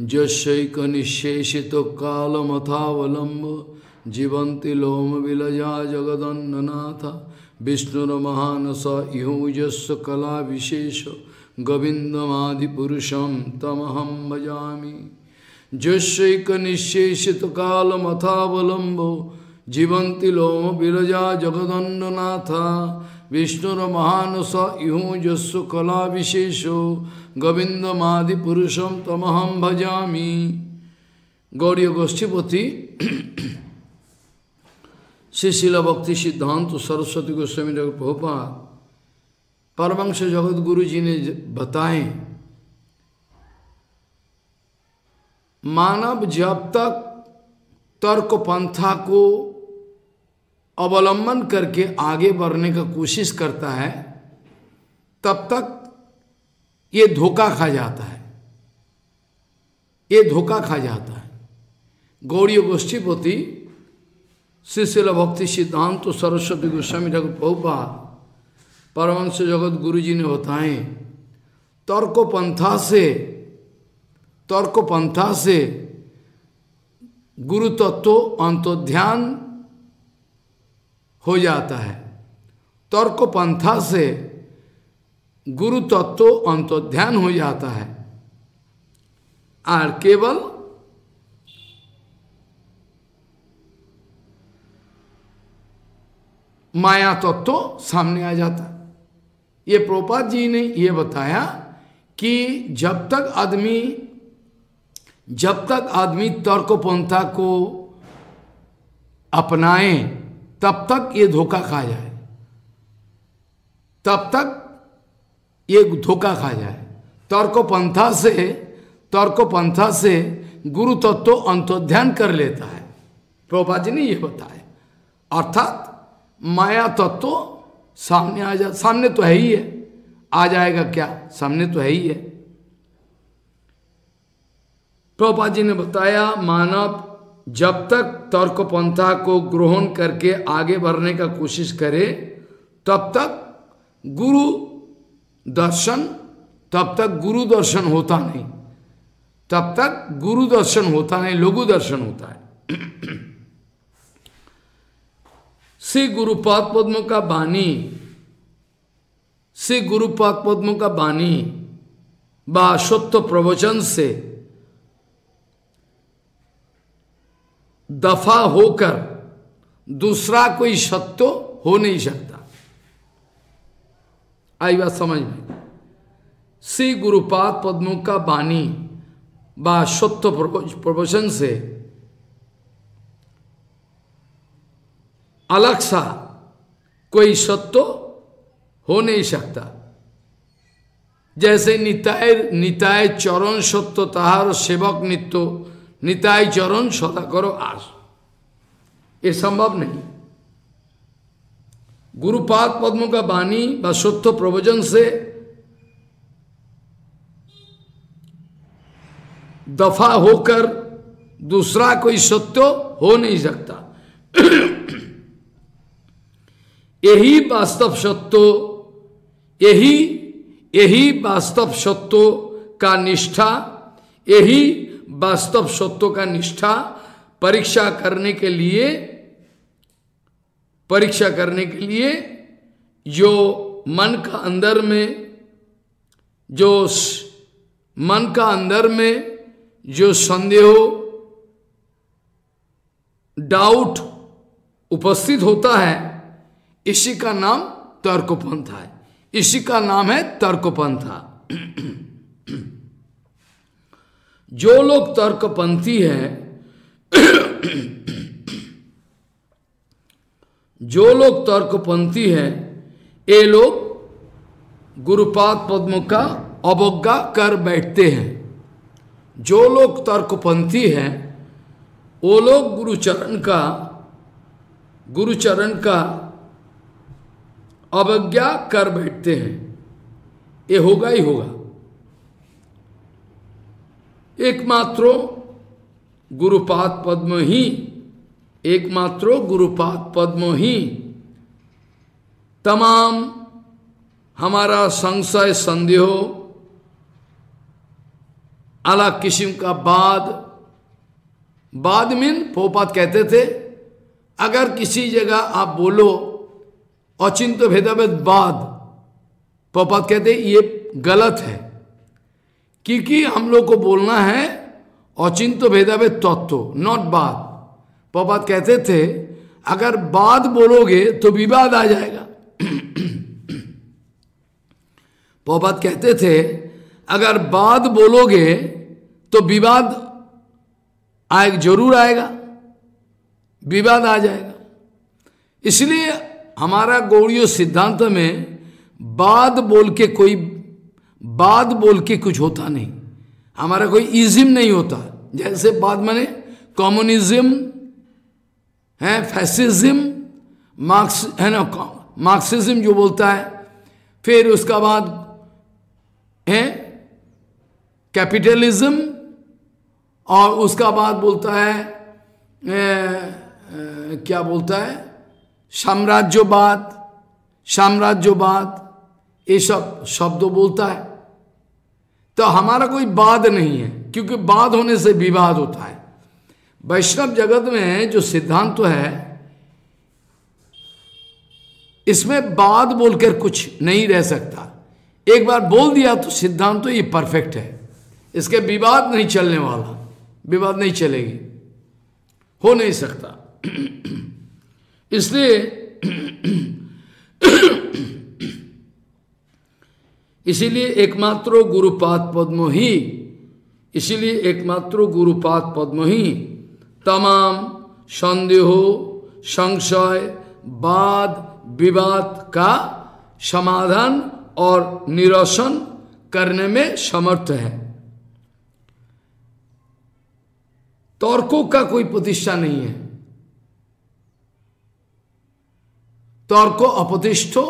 जशैक निशेषित कालमथावलंब जीवंति लोम विलजा जगदन्ननाथ विष्णुर्महान स यूजस् कला विशेष गोविंदमादिपुरुषं तमहं भजामि। जशैक निशेषित कालमथावलंबो जीवंति लोम विरजा जगदन्ननाथ विष्णुर्महान स यूजस्व कला विशेषो गोविंदमादिपुरुषं तमहं भजामि। गौड़ीय गोष्ठीपति श्रीशिल भक्ति सिद्धांत सरस्वती गोस्वामी प्रभुपाद परमंश जगतगुरु जी ने बताएं, मानव जब तक तर्क पंथा को अवलंबन करके आगे बढ़ने का कोशिश करता है तब तक ये धोखा खा जाता है, ये धोखा खा जाता है। गौड़ीय गोष्ठीपति श्रीशिल भक्ति सिद्धांत तो सरस्वती गोस्वामी ठाकुर प्रभुपाद परमहंस जगत गुरु जी ने बताएं, तर्क पंथा से गुरु तत्व अंतर्ध्यान हो जाता है। तर्क पंथा से गुरु तत्व अंतर्ध्यान हो जाता है और केवल माया तत्व सामने आ जाता। ये प्रभुपाद जी ने ये बताया कि जब तक आदमी तर्क पंथा को अपनाए तब तक ये धोखा खा जाए, तर्क पंथा से गुरु तत्व तो अंतर्ध्यान कर लेता है। प्रभुपाद जी ने ये बताया, अर्थात माया तत्व तो सामने सामने तो है ही है, आ जाएगा क्या, सामने तो है ही है। प्रभुपाद जी ने बताया, मानव जब तक तर्क पंथा को ग्रहण करके आगे बढ़ने का कोशिश करे तब तक गुरु दर्शन होता नहीं, लघु दर्शन होता है। श्री गुरुपाद पद्म का वाणी बा सत्य प्रवचन से दफा होकर दूसरा कोई सत्य हो नहीं सकता। आई बात समझ में। श्री गुरुपाद पद्म का वाणी बा सत्य प्रवचन से अलग सा कोई सत्य हो नहीं सकता। जैसे निताय चरण सत्य ताहार सेवक नित्य, निताय चरण सदा करो आस, ये संभव नहीं। गुरुपाद पद्म का वाणी व सत्य प्रवचन से दफा होकर दूसरा कोई सत्य हो नहीं सकता। यही वास्तव सत्य, यही वास्तव सत्य का निष्ठा, यही वास्तव सत्य का निष्ठा परीक्षा करने के लिए जो मन का अंदर में जो संदेह डाउट उपस्थित होता है, इसी का नाम तर्कपंथा है, इसी का नाम है तर्कपंथा। जो लोग तर्कपंथी हैं, ये लोग गुरुपाद पद्म का अवज्ञा कर बैठते हैं। जो लोग तर्कपंथी हैं वो लोग गुरुचरण का अवज्ञा कर बैठते हैं, ये होगा ही होगा। एकमात्र गुरुपाद पद्म ही तमाम हमारा संशय संदेह अलग किस्म का बाद, बाद में पोपात कहते थे अगर किसी जगह आप बोलो अचिंत भेदाभेद बाद, पोपात कहते ये गलत है क्योंकि हम लोग को बोलना है अचिंत भेदाभेद तत्व नॉट बाद। पोपात कहते थे अगर बाद बोलोगे तो विवाद आ जाएगा। पोपात कहते थे अगर बाद बोलोगे तो विवाद आएगा, जरूर आएगा, विवाद आ जाएगा। इसलिए हमारा गौड़ीय सिद्धांत में बाद बोल के कुछ होता नहीं, हमारा कोई इज्म नहीं होता। जैसे बाद माने कम्युनिज्म है, फैसिज्म, मार्क्स है ना, मार्क्सिज्म जो बोलता है, फिर उसका बाद है कैपिटलिज्म, और उसका बाद बोलता है क्या बोलता है साम्राज्यवाद, साम्राज्यवाद, ये सब शब्द बोलता है। तो हमारा कोई बाद नहीं है क्योंकि बाद होने से विवाद होता है। वैष्णव जगत में जो सिद्धांत तो है इसमें बाद बोलकर कुछ नहीं रह सकता। एक बार बोल दिया तो सिद्धांत तो ये परफेक्ट है, इसके विवाद नहीं चलने वाला, विवाद नहीं चलेगी, हो नहीं सकता। इसलिए इसीलिए एकमात्र गुरुपाद पद्म ही, इसीलिए एकमात्र गुरुपाद पद्म ही तमाम संदेह, संशय, वाद, विवाद का समाधान और निरसन करने में समर्थ है। तर्कों का कोई प्रतिष्ठा नहीं है, तर्को अपतिष्ठो,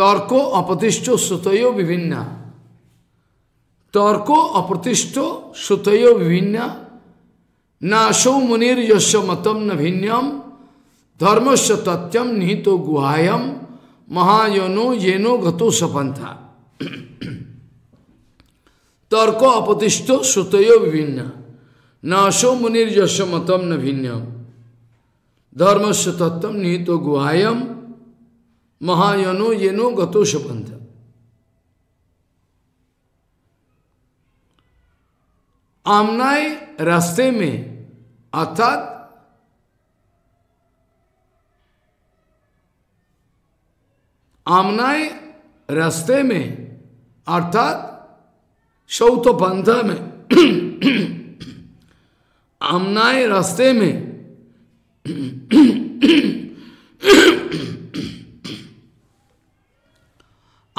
तर्को अपतिष्ठो सुतयो विभिन्ना, तर्को अपतिष्ठो सुतयो विभिन्ना नाशो मुनिर यस्य मतम न भिन्नम धर्मस्य तथ्यम निहितो गुहायम महायनो येनो गतो सपंथा। तर्को अपतिष्ठो सुतयो विभिन्ना नाशो मुनिर यस्य मतम न भिन्नम धर्मस्य तत्त्वम निहितो गुहायम महायनो येनो गतो सपंथा। आमनाय रास्ते में अर्थात आमनाय रास्ते में अर्थात शौत पंथा में आमनाय रास्ते में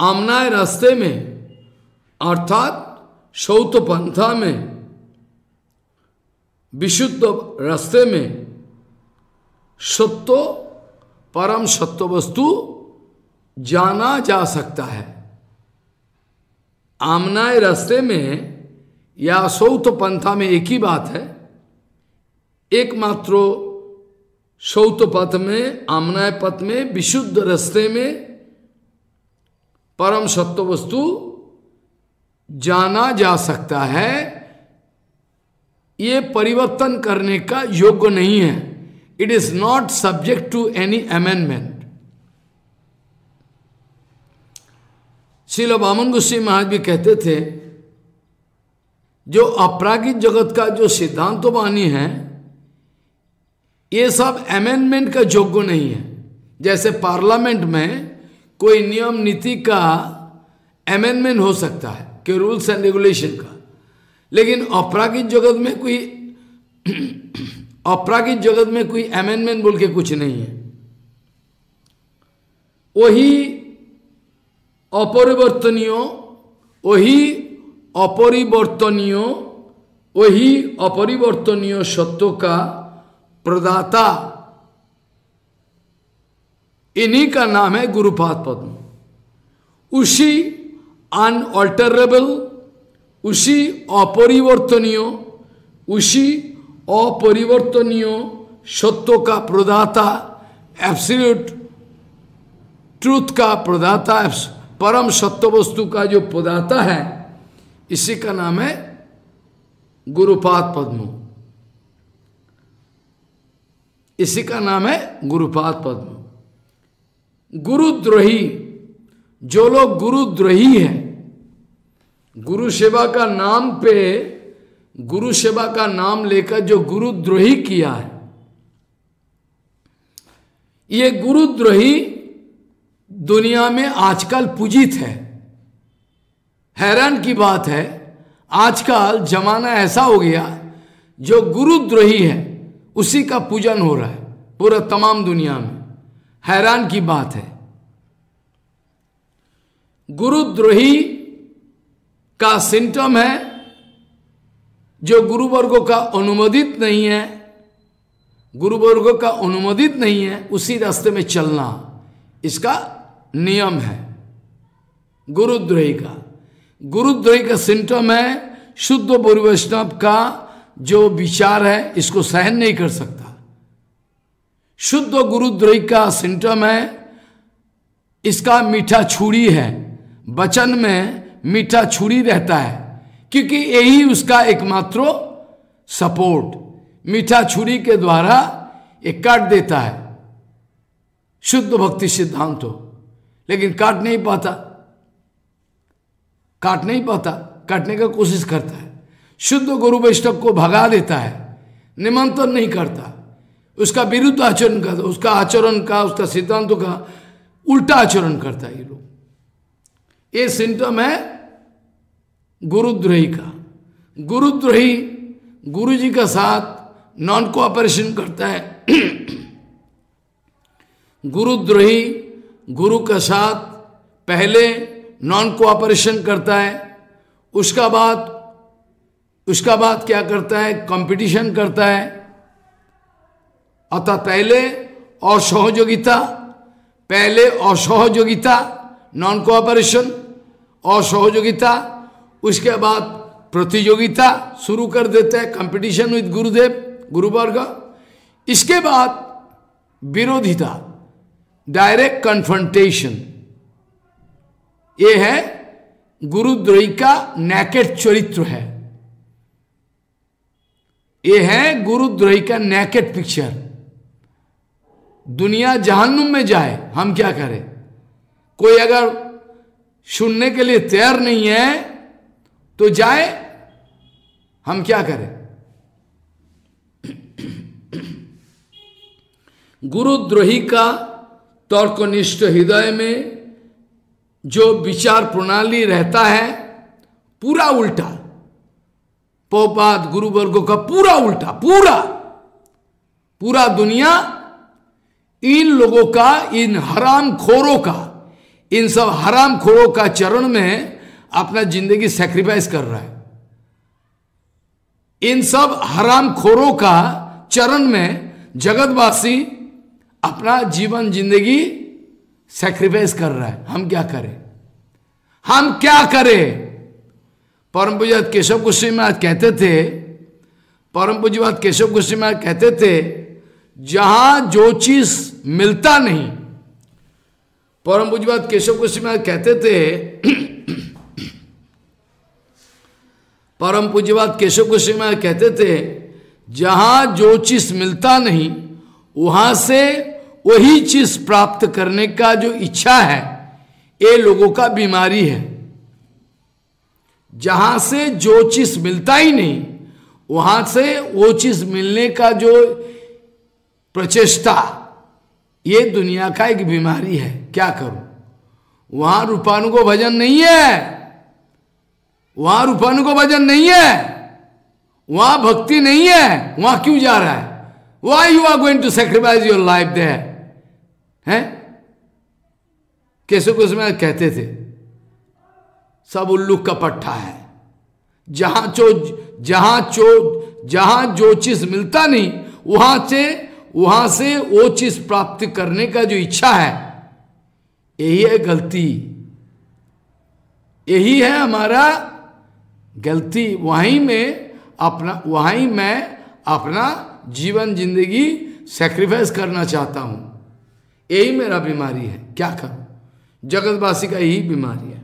आमनाय रास्ते में अर्थात शौत पंथा में विशुद्ध रास्ते में सत्य परम सत्य वस्तु जाना जा सकता है। आमनाय रास्ते में या शौत पंथा में एक ही बात है, एकमात्र शौत पथ में, आमनाय पथ में, विशुद्ध रास्ते में परम सत्य वस्तु जाना जा सकता है। ये परिवर्तन करने का योग्य नहीं है, it is not subject to any amendment. Srila Baman Goswami Maharaj भी कहते थे जो अपरागित जगत का जो सिद्धांत वाणी है ये सब अमेंडमेंट का योग्य नहीं है। जैसे पार्लियामेंट में कोई नियम नीति का अमेंडमेंट हो सकता है कि रूल्स एंड रेगुलेशन का, लेकिन अपरागित जगत में कोई अपरागित जगत में कोई अमेंडमेंट बोल के कुछ नहीं है। वही अपरिवर्तनीय, वही अपरिवर्तनीय, वही अपरिवर्तनीय सत्य का प्रदाता, इन्हीं का नाम है गुरुपाद पद्म। उसी अनऑल्टरेबल, उसी अपरिवर्तनीय, उसी अपरिवर्तनीय सत्य का प्रदाता, एब्सोल्यूट ट्रूथ का प्रदाता, परम सत्य वस्तु का जो प्रदाता है इसी का नाम है गुरुपाद पद्म। इसी का नाम है गुरुपाद पद्म। गुरुद्रोही, जो लोग गुरुद्रोही हैं, गुरु सेवा का नाम पे, गुरु सेवा का नाम लेकर जो गुरुद्रोही किया है, ये गुरुद्रोही दुनिया में आजकल पूजित है। हैरान की बात है, आजकल जमाना ऐसा हो गया, जो गुरुद्रोही है उसी का पूजन हो रहा है पूरा तमाम दुनिया में। हैरान की बात है। गुरुद्रोही का सिम्टम है जो गुरुवर्गों का अनुमोदित नहीं है, गुरुवर्गों का अनुमोदित नहीं है, उसी रास्ते में चलना इसका नियम है। गुरुद्रोही का, गुरुद्रोही का सिम्टम है शुद्ध गुरु वैष्णव का जो विचार है इसको सहन नहीं कर सकता। शुद्ध गुरुद्रोही का सिम्टम है इसका मीठा छुरी है, वचन में मीठा छुरी रहता है, क्योंकि यही उसका एकमात्र सपोर्ट। मीठा छुरी के द्वारा ये काट देता है शुद्ध भक्ति सिद्धांत हो, लेकिन काट नहीं पाता, काट नहीं पाता, काटने का कोशिश करता है। शुद्ध गुरु वैष्णव को भगा देता है, निमंत्रण नहीं करता, उसका विरुद्ध आचरण करता, उसका आचरण का, उसका सिद्धांतों का उल्टा आचरण करता है ये लोग। ये सिम्टम है गुरुद्रोही का। गुरुद्रोही गुरुजी का साथ नॉन कोऑपरेशन करता है। गुरुद्रोही गुरु का साथ पहले नॉन कोऑपरेशन करता है, उसका बाद क्या करता है, कंपटीशन करता है। अतः पहले असहयोगिता, पहले असहयोगिता नॉन कोऑपरेशन, असहयोगिता, उसके बाद प्रतियोगिता शुरू कर देता है, कंपटीशन विद गुरुदेव गुरुवर्ग। इसके बाद विरोधिता, डायरेक्ट कन्फ्रंटेशन। ये है गुरुद्रोही का नैकेड चरित्र है, ये है गुरुद्रोही का नैकेड पिक्चर। दुनिया जहन्नुम में जाए, हम क्या करें? कोई अगर सुनने के लिए तैयार नहीं है तो जाए, हम क्या करें? गुरुद्रोही का तर्कनिष्ठ हृदय में जो विचार प्रणाली रहता है पूरा उल्टा, पोपाद गुरुवर्गों का पूरा उल्टा, पूरा दुनिया इन लोगों का, इन हराम खोरों का, इन सब हराम खोरों का चरण में अपना जिंदगी सैक्रिफाइस कर रहा है। इन सब हराम खोरों का चरण में जगतवासी अपना जीवन जिंदगी सैक्रिफाइस कर रहा है। हम क्या करें? हम क्या करें? परम पूज्यपाद केशव गोस्वामी महाराज कहते थे, परम पूज्यपाद केशव गोस्वामी महाराज कहते थे, जहां जो चीज मिलता नहीं, परम पूज्यपाद केशव गोस्वामी महाराज कहते थे, परम पूज्यपाद केशव गोस्वामी महाराज कहते थे, जहां जो चीज मिलता नहीं वहां से वही चीज प्राप्त करने का जो इच्छा है ये लोगों का बीमारी है। जहां से जो चीज मिलता ही नहीं वहां से वो चीज मिलने का जो प्रचेष्टा, ये दुनिया का एक बीमारी है। क्या करूं? वहां रूपानु को भजन नहीं है, वहां रूपानु को भजन नहीं है, वहां भक्ति नहीं है, वहां क्यों जा रहा है? Why you are going to sacrifice your life there? हैं? कैसे कुछ में कहते थे, सब उल्लू का पट्टा है। जहां जो चीज मिलता नहीं वहां से वो चीज प्राप्त करने का जो इच्छा है, यही है गलती, यही है हमारा गलती। वहीं मैं अपना जीवन जिंदगी सैक्रिफाइस करना चाहता हूं, यही मेरा बीमारी है। क्या करूं? जगतवासी का यही बीमारी है।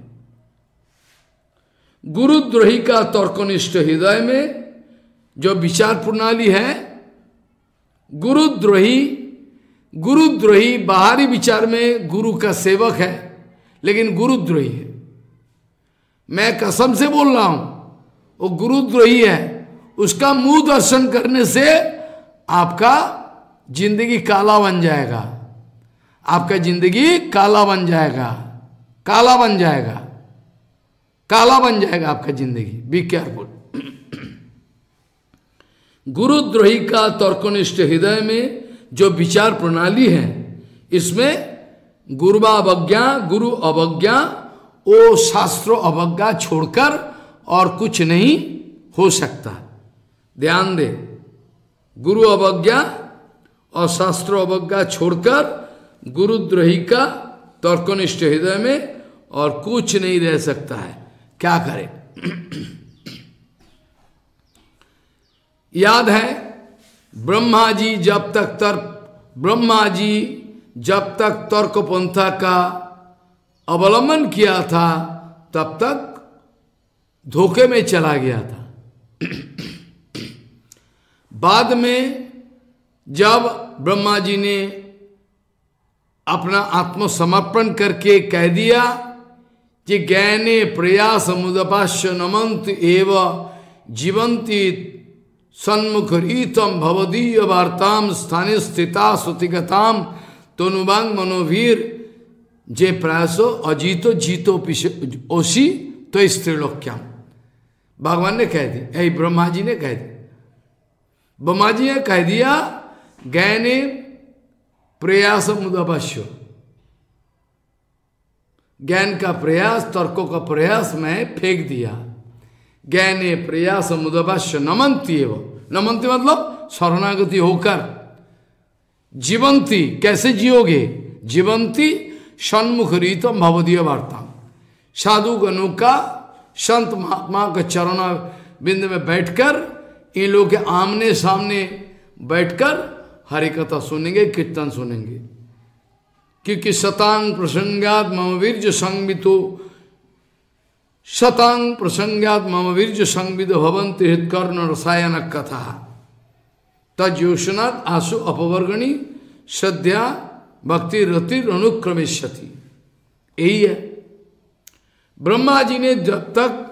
गुरुद्रोही का तर्कनिष्ठ हृदय में जो विचार प्रणाली है, गुरुद्रोही बाहरी विचार में गुरु का सेवक है लेकिन गुरुद्रोही है। मैं कसम से बोल रहा हूं वो गुरुद्रोही है। उसका मुंह दर्शन करने से आपका जिंदगी काला बन जाएगा, आपका जिंदगी काला बन जाएगा, काला बन जाएगा, काला बन जाएगा आपका जिंदगी। Be careful. गुरुद्रोही का तर्कनिष्ठ हृदय में जो विचार प्रणाली है इसमें गुरुवा अवज्ञा, गुरु अवज्ञा, वो शास्त्रों अवज्ञा छोड़कर और कुछ नहीं हो सकता। ध्यान दे, गुरु अवज्ञा और शास्त्रों अवज्ञा छोड़कर गुरुद्रोही का तर्कनिष्ठ हृदय में और कुछ नहीं रह सकता है। क्या करे? याद है ब्रह्मा जी जब तक तर्क पंथा का अवलंबन किया था तब तक धोखे में चला गया था। बाद में जब ब्रह्मा जी ने अपना आत्मसमर्पण करके कह दिया कि ज्ञाने प्रयास मुदपाश्य नमंत एव जीवंती सन्मुखरीतम भवदीय वार्ताम स्थाने स्थिता सुतिगताम तनुवांग मनोवीर जे प्रयासो अजीतो जीतो ओसी तो स्त्रीलोक्याम। भगवान ने कह दिया, यही ब्रह्मा जी ने कह दिया, ब्रह्मा जी ने कह दिया ज्ञाने प्रयास मुदपश्य, ज्ञान का प्रयास, तर्कों का प्रयास मैं फेंक दिया। ज्ञाने प्रयास मुदपश्य नमंती एवं, नमंती मतलब शरणागति होकर, जीवंती कैसे जियोगे, जीवंती सन्मुख रीतम भवदीय वार्ता, साधु गणों का, संत महात्मा के चरणा बिंद में बैठकर, इन लोगों के आमने सामने बैठकर हरि कथा सुनेंगे, कीर्तन सुनेंगे। क्योंकि शतांग प्रसंगात ममवीर्ज संवितो, शतांग प्रसंगात ममवीर्ज संविदो भवंति हृत्कर्ण रसायन कथा तोषणात आसु अपवर्गणी श्रद्धा भक्ति रतिर अनुक्रमिष्यति। यही है ब्रह्मा जी ने जब तक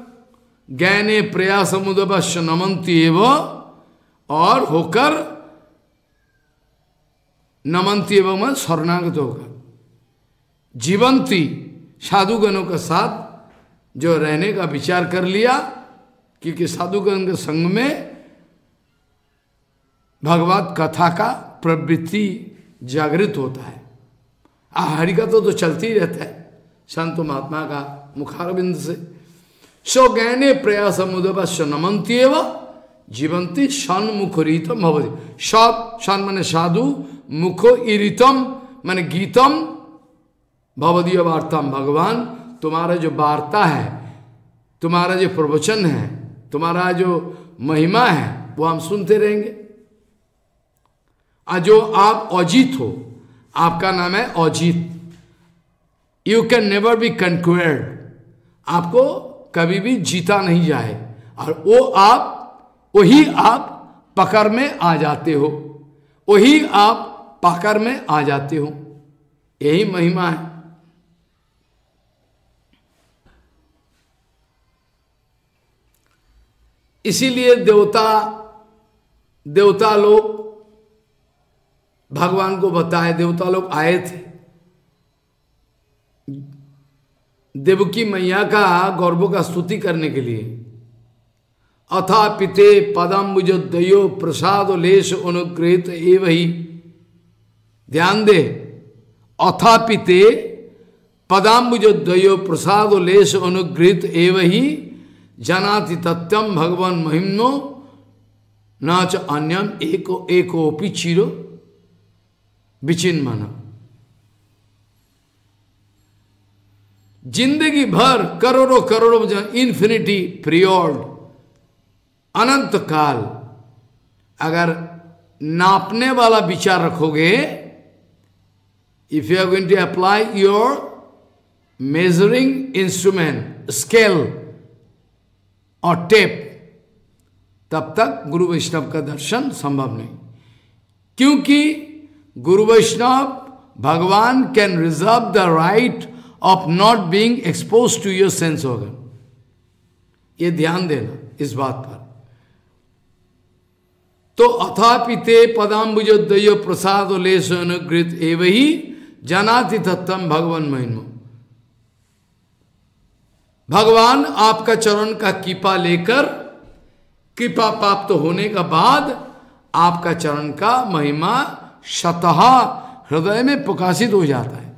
ज्ञाने प्रयास मुदपश्य नमंती एव और होकर नमंती एवं मन शरणागत होगा, जीवंती साधुगणों के साथ जो रहने का विचार कर लिया, क्योंकि साधुगण के संग में भगवत कथा का प्रवृत्ति जागृत होता है। हरिकथा तो चलती ही रहता है संत महात्मा का मुखारविंद से। सो ज्ञाने प्रयास मुदपश्य नमंती एव जीवंती षण्मुखरीतम भवति। षण माने साधु, मुखो इरितम माने गीतम, भवदीय वार्ताम, भगवान तुम्हारा जो वार्ता है, तुम्हारा जो प्रवचन है, तुम्हारा जो महिमा है वो हम सुनते रहेंगे। जो आप अजीत हो, आपका नाम है Ajit, you can never be conquered, आपको कभी भी जीता नहीं जाए, और वो आप, वही आप पकड़ में आ जाते हो, वही आप पकड़ में आ जाते हो। यही महिमा है। इसीलिए देवता लोग भगवान को बताए, देवता लोग आए थे, देवकी मैया का गौरव का स्तुति करने के लिए। अथा पिते पदाम्बुजोदयो प्रसाद लेश अनुग्रहित एव ही। ध्यान दे, अथा पिते पदाम्बुजोदयो प्रसाद लेश अनुग्रहित एव ही जानाति तत्यम भगवान महिम्नो न च अन्यम एको एकोपि चिरो विचिन्मना। जिंदगी भर करोड़ों करोड़ों जन, इन्फिनिटी पीरियड, अनंत काल, अगर नापने वाला विचार रखोगे, if you are going to apply your measuring instrument scale और टेप, तब तक गुरु वैष्णव का दर्शन संभव नहीं, क्योंकि गुरु वैष्णव भगवान can reserve the right of not being expose to your sense organ. ये ध्यान देना इस बात पर। तो अथापिते पदाम्बुजोदय प्रसाद लेशनुगृत एवही जानाति तत्तम भगवान महिमा। भगवान आपका चरण का कृपा लेकर, कृपा प्राप्त होने का बाद आपका चरण का महिमा शतः हृदय में प्रकाशित हो जाता है।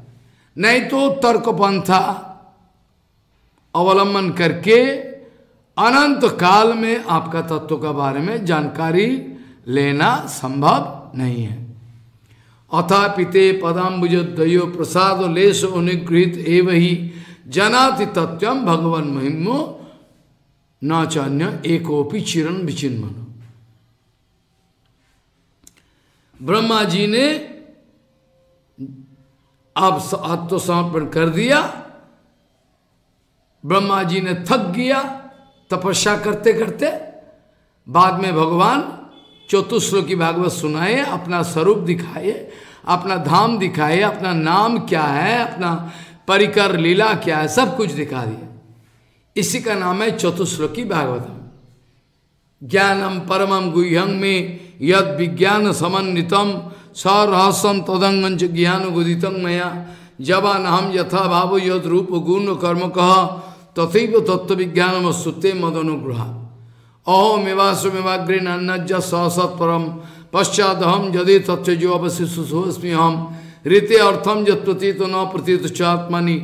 नहीं तो तर्क पंथा अवलंबन करके अनंत काल में आपका तत्व के बारे में जानकारी लेना संभव नहीं है। अथापिते पदाम्बुजोदयो प्रसाद लेश अनुगृहीत एव ही जानाति तत्वम भगवान महिमो न चान्य एकोपि चिरन विचिन्मन। ब्रह्मा जी ने अब आत्मसमर्पण कर दिया, ब्रह्मा जी ने थक गया तपस्या करते करते। बाद में भगवान चतुश्लोकी भागवत सुनाए, अपना स्वरूप दिखाए, अपना धाम दिखाए, अपना नाम क्या है, अपना परिकर लीला क्या है, सब कुछ दिखा दिया। इसी का नाम है चतुश्लोकी भागवतम। ज्ञानम परमम गुह्यं में यद विज्ञान समन्वितम सरहसम तदंगंच ज्ञान गुदितं मया जवान हम यथा भाव यद रूप गुण कर्म कह तथैव तत्व विज्ञानम सुते मद अनुग्रह अहो मेवासु मेवाग्रे नज सहसत परम पश्चादहम यदि तत्व जो अवशिष्योस्मी हम रीते अर्थम यतीत न प्रतीत चात्मनि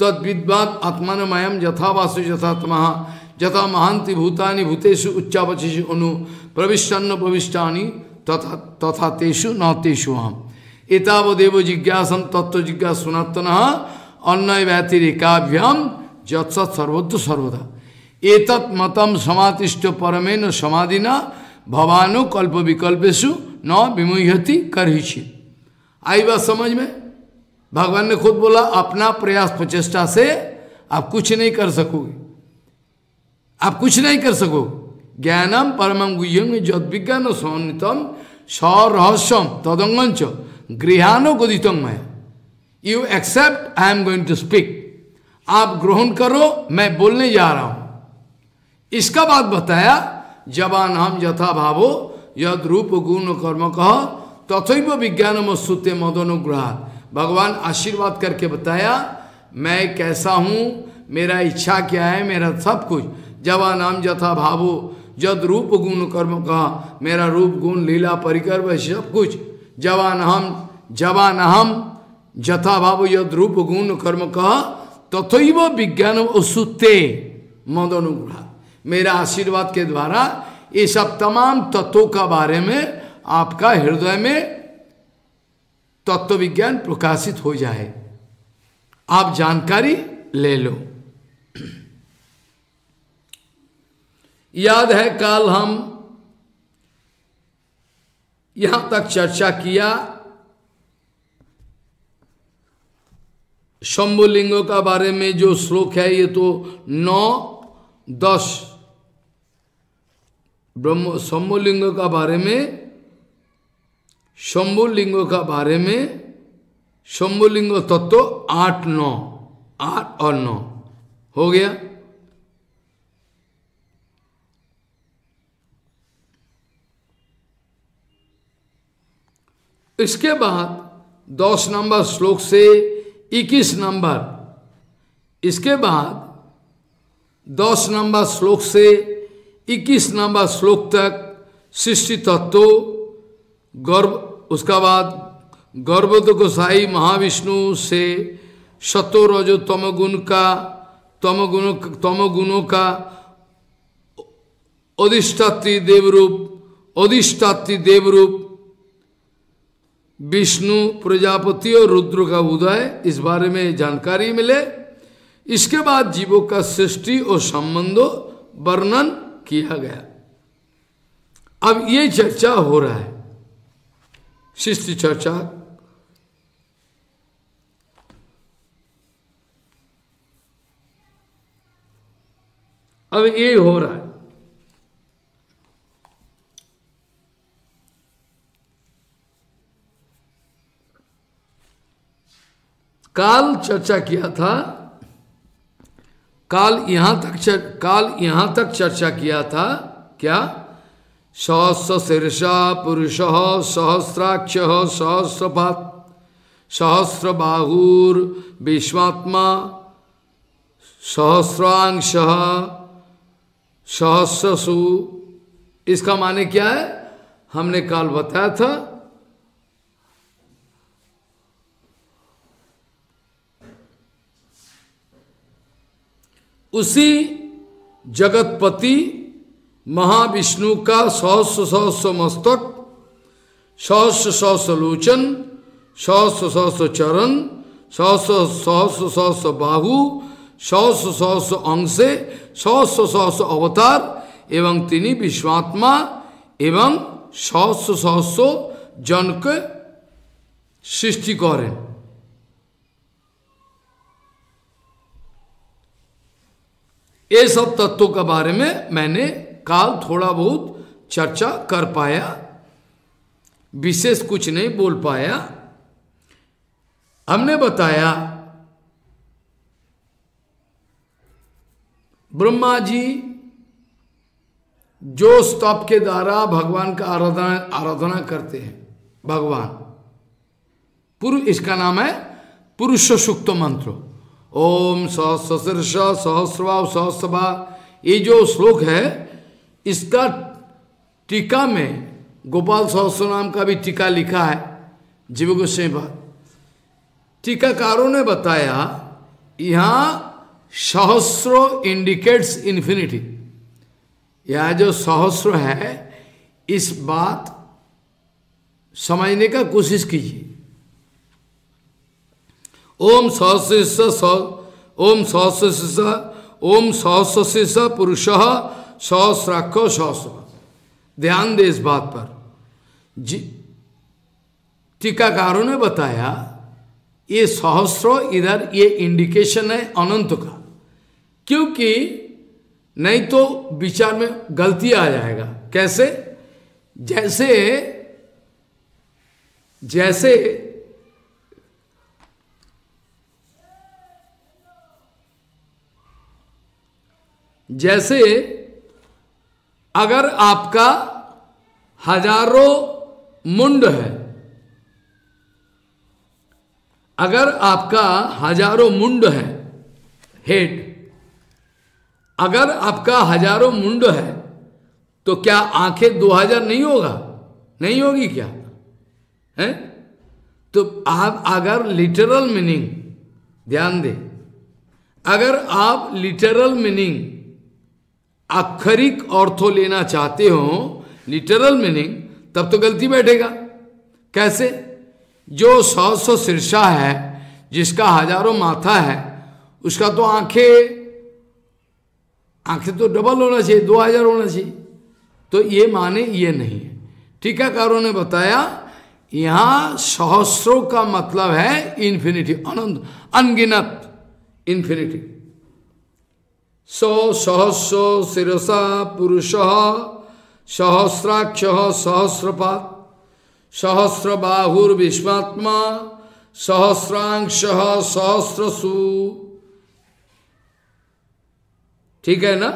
तद्विद्वाद आत्मानमयम यथा वासु यथात्मा यथा महांति भूतानि भूतेषु उच्चावचिषु अनु प्रविष्टन्न प्रविष्टानि तथा तथा तेषु न तेषु अहम एतावदेव जिज्ञासम तत्व जिज्ञासुनात्तन अन्नय व्यतिरेकाभ्याम जत्सत् सर्वत्र सर्वदा एतत् मतम समातिष्ठ परमेन समाधिना भवानु कल्प विकल्पेषु न विमुह्यति करहिषि। आई बात समझ में? भगवान ने खुद बोला अपना प्रयास प्रचेष्टा से आप कुछ नहीं कर सकोगे, आप कुछ नहीं कर सकोगे। ज्ञानम परमं गुह्यं यद्विज्ञान समन्वितम सरहस्यम तदंगंच गृहानो गुदितं मया। You accept I am going to speak, आप ग्रहण करो मैं बोलने जा रहा हूं। इसका बात बताया जवान हम यथा भावो यद रूप गुण कर्म कह तथैव विज्ञानम सुते मदनुग्रह। भगवान आशीर्वाद करके बताया मैं कैसा हूं, मेरा इच्छा क्या है, मेरा सब कुछ। जवान हम यथा भावो यद रूप गुण कर्म कह, मेरा रूप गुण लीला परिकर वह सब कुछ। जवान हम यथा भावो यद रूप गुण कर्म कह तथैव विज्ञान असुते मद अनुग्रह। मेरा आशीर्वाद के द्वारा ये सब तमाम तत्वों का बारे में आपका हृदय में तत्व विज्ञान प्रकाशित हो जाए, आप जानकारी ले लो। याद है काल हम यहां तक चर्चा किया शंभुलिंगों का बारे में। जो श्लोक है ये तो 9, 10 ब्रह्म शंभुलिंगों का बारे में, शंभुलिंगों का बारे में, शंभुलिंग तत्व 8, 9, 8 और 9 हो गया। इसके बाद 10 नंबर श्लोक से 21 नंबर, इसके बाद 10 नंबर श्लोक से 21 नंबर श्लोक तक सृष्टि तत्व गर्भ, उसका बाद गर्भोद गोसाई महाविष्णु से सतो रजो तमगुणों का अधिष्ठात्री देवरूप विष्णु प्रजापति और रुद्र का उदय, इस बारे में जानकारी मिले। इसके बाद जीवों का सृष्टि और संबंधों वर्णन किया गया। अब ये चर्चा हो रहा है सृष्टि चर्चा। अब ये हो रहा है काल चर्चा किया था, काल यहाँ तक चर्चा किया था क्या, सहस्र शीर्षा पुरुष सहस्राक्ष सहस्रपात सहस्र बाहुर विश्वात्मा सहस्रांश सहस्रसु। इसका माने क्या है, हमने काल बताया था उसी जगतपति महाविष्णु का सहस्र सहस्र मस्तक सहस्र सहस्र लोचन सहस्र सहस्र चरण सहस्र सहस्र सहस्र बाहु सहस्र सहस्र अंशे सहस्र सहस्र अवतार एवं तिनी विश्वात्मा एवं सहस्र सहस्र जन के सृष्टि करें। ये सब तत्वों के बारे में मैंने काल थोड़ा बहुत चर्चा कर पाया, विशेष कुछ नहीं बोल पाया। हमने बताया ब्रह्मा जी जो स्तप के द्वारा भगवान का आराधना करते हैं, भगवान पुरुष, इसका नाम है पुरुष सूक्त मंत्र। ओम सहस्र शीर्ष सहस्रवा सहस्रवा ये जो श्लोक है इसका टीका में गोपाल सहस्र नाम का भी टीका लिखा है जीव गोस्वामी पर। टीकाकारों ने बताया यहाँ सहस्रो इंडिकेट्स इन्फिनिटी, यह जो सहस्र है इस बात समझने का कोशिश कीजिए। ओम सहस्र ओम सहस्र ओम सहस्र पुरुषः सहस्राक्ष सहस्र। ध्यान दे इस बात पर। जी टीकाकारों ने बताया ये सहस्रो इधर ये इंडिकेशन है अनंत का, क्योंकि नहीं तो विचार में गलती आ जाएगा। कैसे, जैसे जैसे जैसे अगर आपका हजारों मुंड है, अगर आपका हजारों मुंड है हेड, अगर आपका हजारों मुंड है तो क्या आंखें 2000 नहीं होगा, नहीं होगी क्या है? तो आप अगर लिटरल मीनिंग ध्यान दें, अगर आप लिटरल मीनिंग आक्षरिक अर्थों लेना चाहते हो लिटरल मीनिंग, तब तो गलती बैठेगा। कैसे, जो सहस्र शीर्षा है जिसका हजारों माथा है उसका तो आंखें तो डबल होना चाहिए, 2000 होना चाहिए, तो ये माने ये नहीं है। टीकाकारों ने बताया यहाँ सहस्रों का मतलब है इन्फिनिटी, अनंत, अनगिनत, इन्फिनिटी। सौ सहस्र शिरसा पुरुष सहस्राक्ष सहस्रपात सहस्र बाहुर विश्वात्मा सहस्रांश सहस्रसु। ठीक है ना।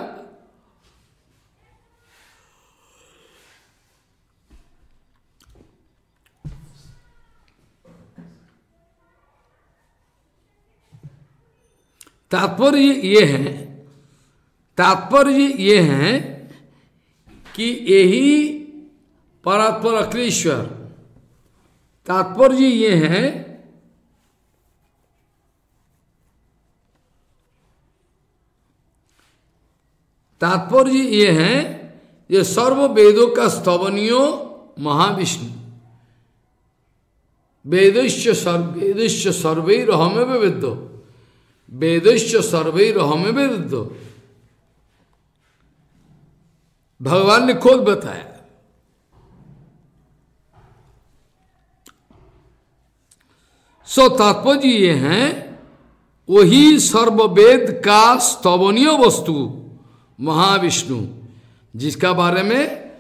तात्पर्य ये है, तात्पर्य ये है कि यही परात्पर अखिलेश्वर, तात्पर्य ये है ये सर्व वेदों का स्तवनियो महाविष्णु वेदश्च सर्वैरहमेव विद्धो भगवान ने खुद बताया। सो तात्पर्य ये है वही सर्ववेद का स्तवनीय वस्तु महाविष्णु, जिसका बारे में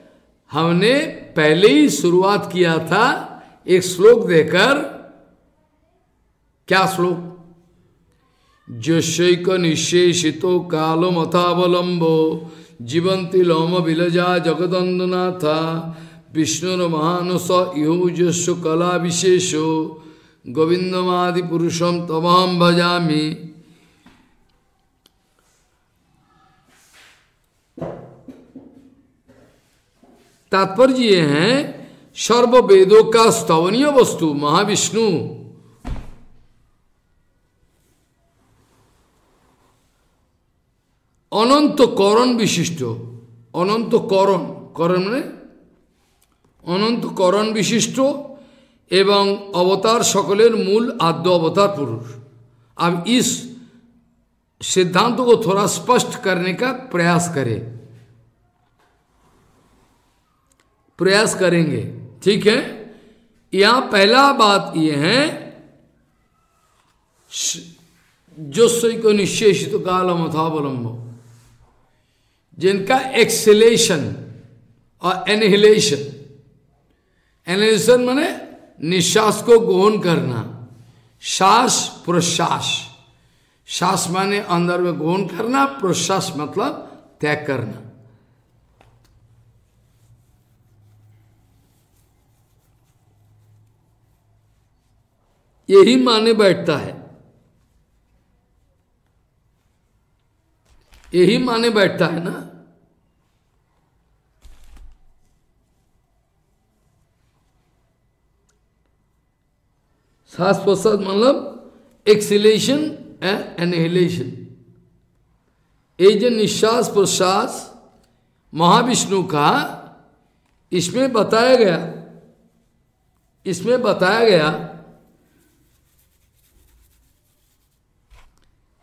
हमने पहले ही शुरुआत किया था एक श्लोक देकर। क्या श्लोक, ज्योशैक निशेषितो कालो मतावलम्बो जीवंति लोम विलजा जगदंदनाथ विष्णुर्महानस इहो ज्योशो कला विशेषो गोविंदमादिपुरुषम तमहं भजामि। तात्पर्य ये हैं सर्व वेदों का स्तवनीय वस्तु महाविष्णु। अनंत करण विशिष्ट, अनंत करण, करण माने अनंत करण विशिष्ट एवं अवतार सकलेर मूल आद्य अवतार पुरुष। अब इस सिद्धांत को थोड़ा स्पष्ट करने का प्रयास करें, प्रयास करेंगे, ठीक है। यहाँ पहला बात यह है जोशोई को निशेषित कालमथावलम्बो, जिनका एक्सेलेशन और एनहिलेशन, एनहिलेशन माने निश्वास को ग्रहण करना, श्वास प्रश्वास, श्वास माने अंदर में ग्रहण करना, प्रश्वास मतलब त्याग करना। यही माने बैठता है, यही माने बैठता है ना। श्वास प्रश्वास मतलब एक्सलेशन एंड एनहेलेशन। ये जो निश्वास प्रश्वास महाविष्णु का इसमें बताया गया, इसमें बताया गया,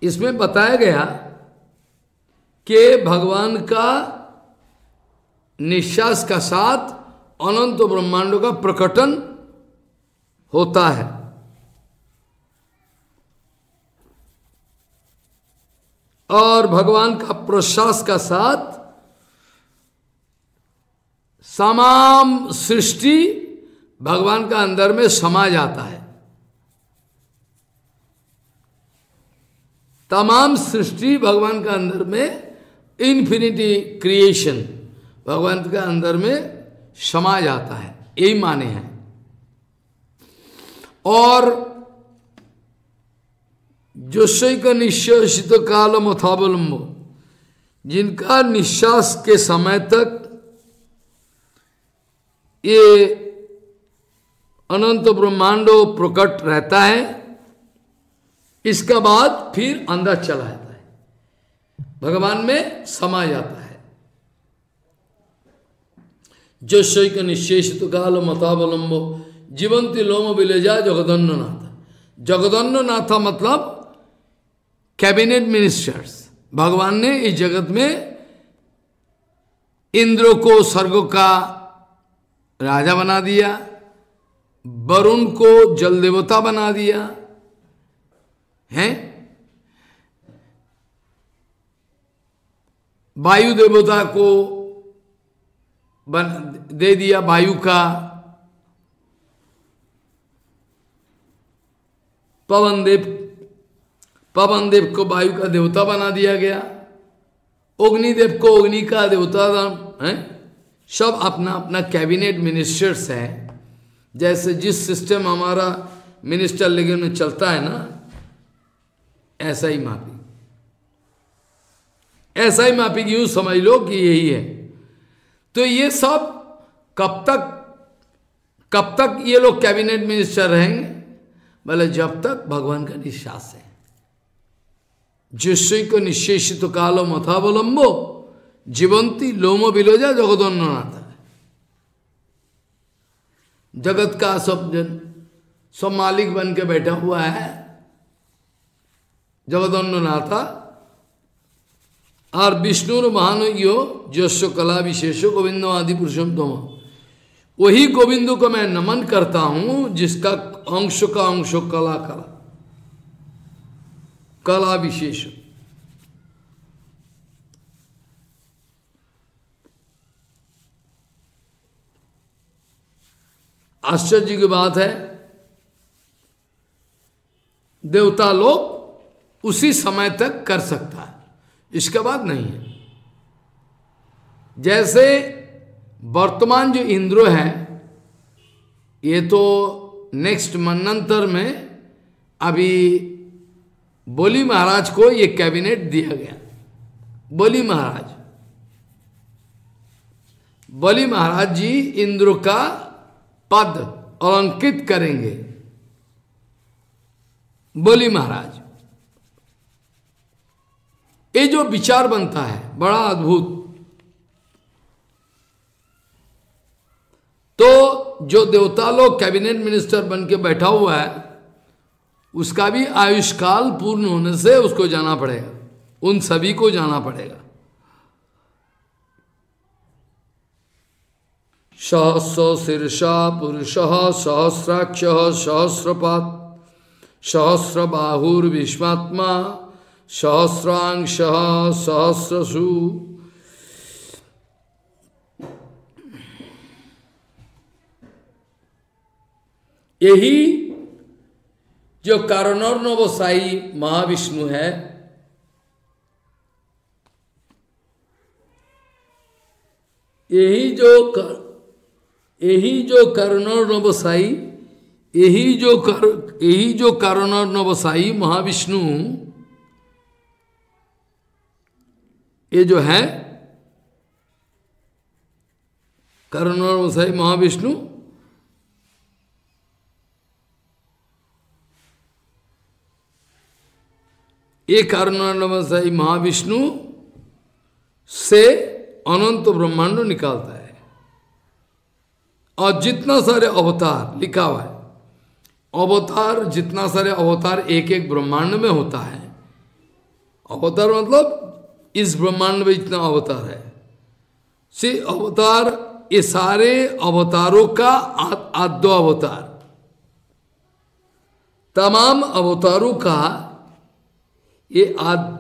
इसमें बताया गया कि भगवान का निश्वास का साथ अनंत ब्रह्मांडों का प्रकटन होता है। और भगवान का प्रश्वास का साथ तमाम सृष्टि भगवान का अंदर में समा जाता है, तमाम सृष्टि भगवान का अंदर में, इन्फिनिटी क्रिएशन भगवान का अंदर में समा जाता है, यही माने हैं। और जोशैक निश्वासित कालमथावलम्बो, जिनका निश्वास के समय तक ये अनंत ब्रह्मांडो प्रकट रहता है, इसका बाद फिर अंदर चला जाता है, भगवान में समा जाता है। जोशैक निश्वासित कालमथावलम्बो जीवंति लोम विलजा जगदंदनाथ। जगदंदनाथ मतलब कैबिनेट मिनिस्टर्स। भगवान ने इस जगत में इंद्र को स्वर्ग का राजा बना दिया, वरुण को जल देवता बना दिया है, वायु देवता को दे दिया वायु का, पवनदेव, पवनदेव को वायु का देवता बना दिया गया, अग्निदेव को अग्नि का देवता है। सब अपना अपना कैबिनेट मिनिस्टर्स है। जैसे जिस सिस्टम हमारा मिनिस्टर लेवल में चलता है ना, ऐसा ही माफी, ऐसा ही माफी यूं समझ लो कि यही है। तो ये सब कब तक ये लोग कैबिनेट मिनिस्टर रहेंगे? बोले जब तक भगवान का निश्वास है। जोशैक निशेषित कालमथावलम्बो जीवंती लोम विलजा जगदंदनाथ। जगत का सब जन सब मालिक बन के बैठा हुआ है जगदंदनाथ। और विष्णुर महान यो जोश कला विशेषो गोविंद आदि पुरुषम तम। वही गोविंद को मैं नमन करता हूं जिसका अंश का अंश कला कला कला विशेष। आश्चर्य की बात है, देवता लोग उसी समय तक कर सकता है, इसके बाद नहीं है। जैसे वर्तमान जो इंद्र है ये तो नेक्स्ट मन्वंतर में अभी बोली महाराज को ये कैबिनेट दिया गया। बोली महाराज जी इंद्र का पद अलंकित करेंगे। बोली महाराज, ये जो विचार बनता है बड़ा अद्भुत। तो जो देवता लोग कैबिनेट मिनिस्टर बन के बैठा हुआ है उसका भी आयुष्काल पूर्ण होने से उसको जाना पड़ेगा, उन सभी को जाना पड़ेगा। सहस्र शीर्षा पुरुष सहस्राक्ष सहस्रपात सहस्र बाहुर्विश्वात्मा सहस्रांश सहस्रसु यही जो कारणोर्णव साई महाविष्णु है, यही जो कारणोर्णव साई महाविष्णु ये जो है कारणोर्णव साई महाविष्णु ये कारणोर्णवसाई महाविष्णु से अनंत ब्रह्मांड निकालता है। और जितना सारे अवतार लिखा हुआ है, अवतार जितना सारे अवतार एक एक ब्रह्मांड में होता है। अवतार मतलब इस ब्रह्मांड में जितना अवतार है, से अवतार ये सारे अवतारों का आद्य अवतार, तमाम अवतारों का ये आद्य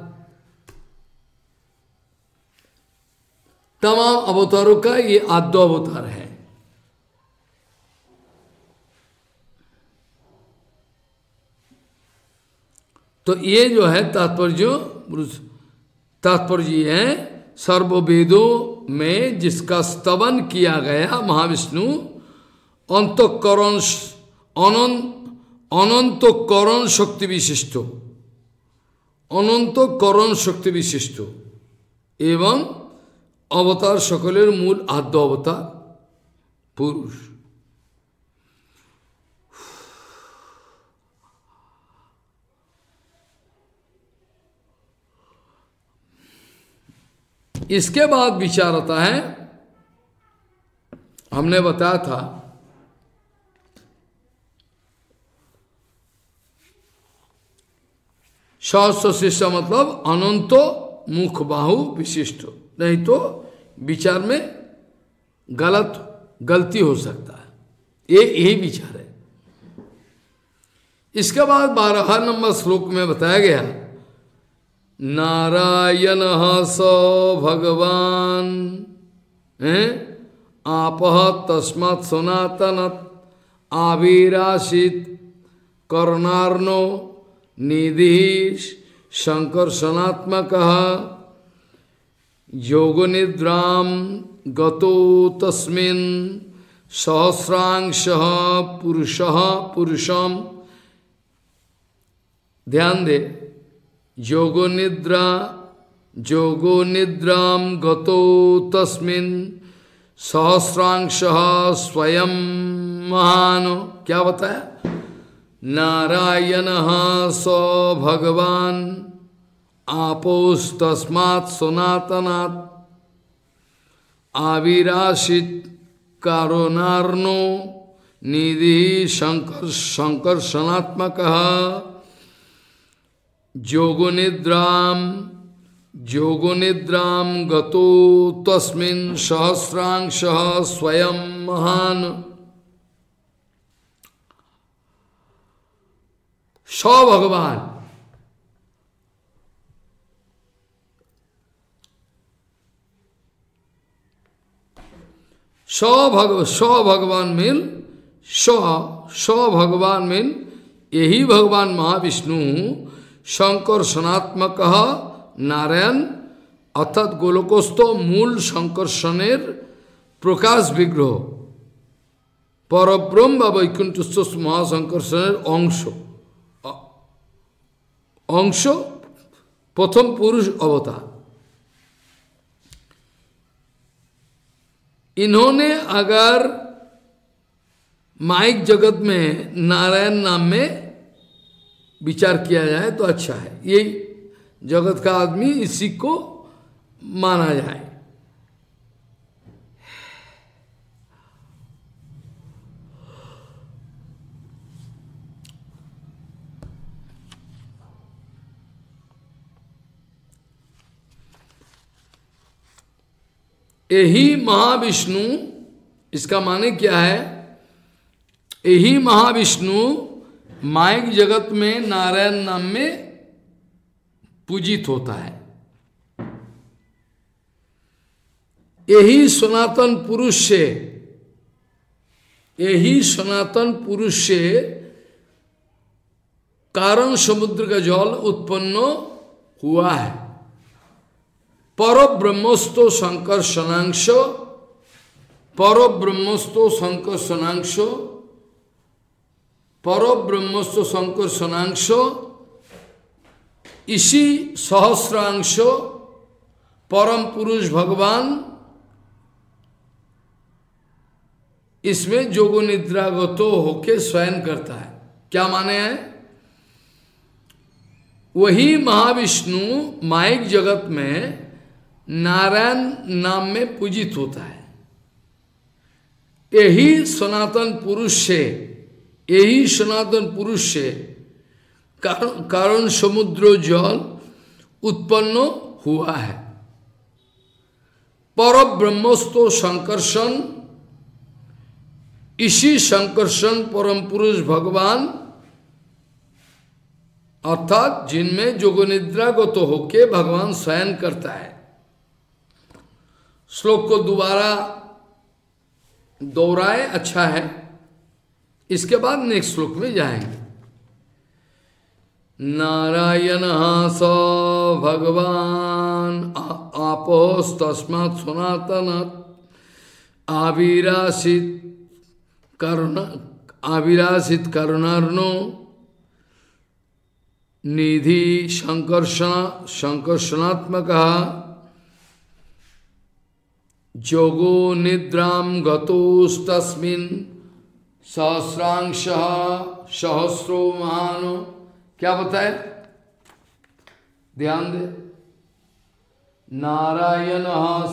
अवतार है। तो ये जो है तात्पर्य है सर्ववेदों में जिसका स्तवन किया गया महाविष्णु अनंतकरण शक्ति विशिष्टो अनंतकरण शक्ति विशिष्ट एवं अवतार सकलेर मूल आद्य अवतार पुरुष। इसके बाद विचार आता है, हमने बताया था सहस्र शीर्ष मतलब अनंत मुख बाहु विशिष्ट, नहीं तो विचार में गलती हो सकता है। ये यही विचार है। इसके बाद 12 नंबर श्लोक में बताया गया नारायण सो भगवान आप तस्मात् सनातनत् आविराशित करणार्णो निधीश संकर्षणात्मक योग निद्राम गतो तस्मिन् सहस्रांशः पुरुषम्। ध्यान दे योगो निद्राम गतो तस्मिन् सहस्रांशः स्वयं महानो। क्या बताया? नारायण सो भगवान आपोस्तस्मात् सनातनात् आविराशित कारुणार्णो निधि संकर्षणात्मकः योगो निद्राम गतो तस्मिन् सहस्रांशः स्वयं महान्। सौ भगवान सौ भगवान मिल यही भगवान महाविष्णु शंकर सनात्मक नारायण अर्थात गोलकस्थ मूल शंकर्षणेर प्रकाश विग्रह परब्रह्म वैकुंठस्थ महाशंकर्षणेर अंश अंश प्रथम पुरुष अवतार। इन्होंने अगर माइक जगत में नारायण नाम में विचार किया जाए तो अच्छा है, ये जगत का आदमी इसी को माना जाए। यही महाविष्णु, इसका माने क्या है, यही महाविष्णु माइक जगत में नारायण नाम में पूजित होता है। यही सनातन पुरुष से, यही सनातन पुरुष से कारण समुद्र का जल उत्पन्न हुआ है। परब्रह्मस्तो संकर्षणांश, परब्रह्मस्तो संकर्षणांश, परब्रह्मस्तो संकर्षणांश, इसी सहस्रांश परम पुरुष भगवान इसमें जोगो निद्रागत होके स्वयं करता है। क्या माने है, वही महाविष्णु माइक जगत में नारायण नाम में पूजित होता है। यही सनातन पुरुष से, यही सनातन पुरुष से कारण समुद्र जल उत्पन्न हुआ है। परब्रह्मस्तो संकर्षण, इसी संकर्षण परम पुरुष भगवान अर्थात जिनमें जोगनिद्रागत होके भगवान शयन करता है। श्लोक को दोबारा दोहराए अच्छा है, इसके बाद नेक्स्ट श्लोक में जाएंगे। नारायण स भगवान आपोस तस्मात् सनातनात् आविरासित करुणार्णो निधि संकर्षणात्मक जोगो निद्रां गतोस्तस्मिन् सहस्रांशः सहस्रो महान। क्या बताए, ध्यान दे। नारायण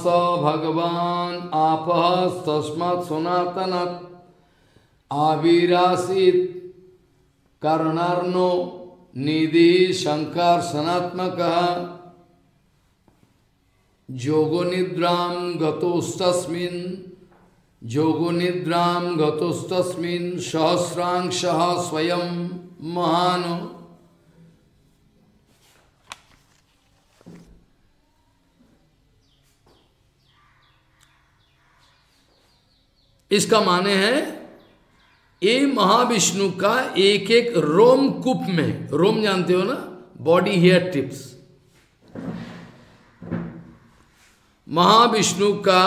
स भगवान आपः तस्मात् सनातनात् आविरासित करणार्णो निधि संकर्षणात्मक जोगो निद्रां गतोस्तस्मिन् सहस्रांशः स्वयं महान। इसका माने है ये महाविष्णु का एक एक रोम कूप में, रोम जानते हो ना, बॉडी हेयर टिप्स, महाविष्णु का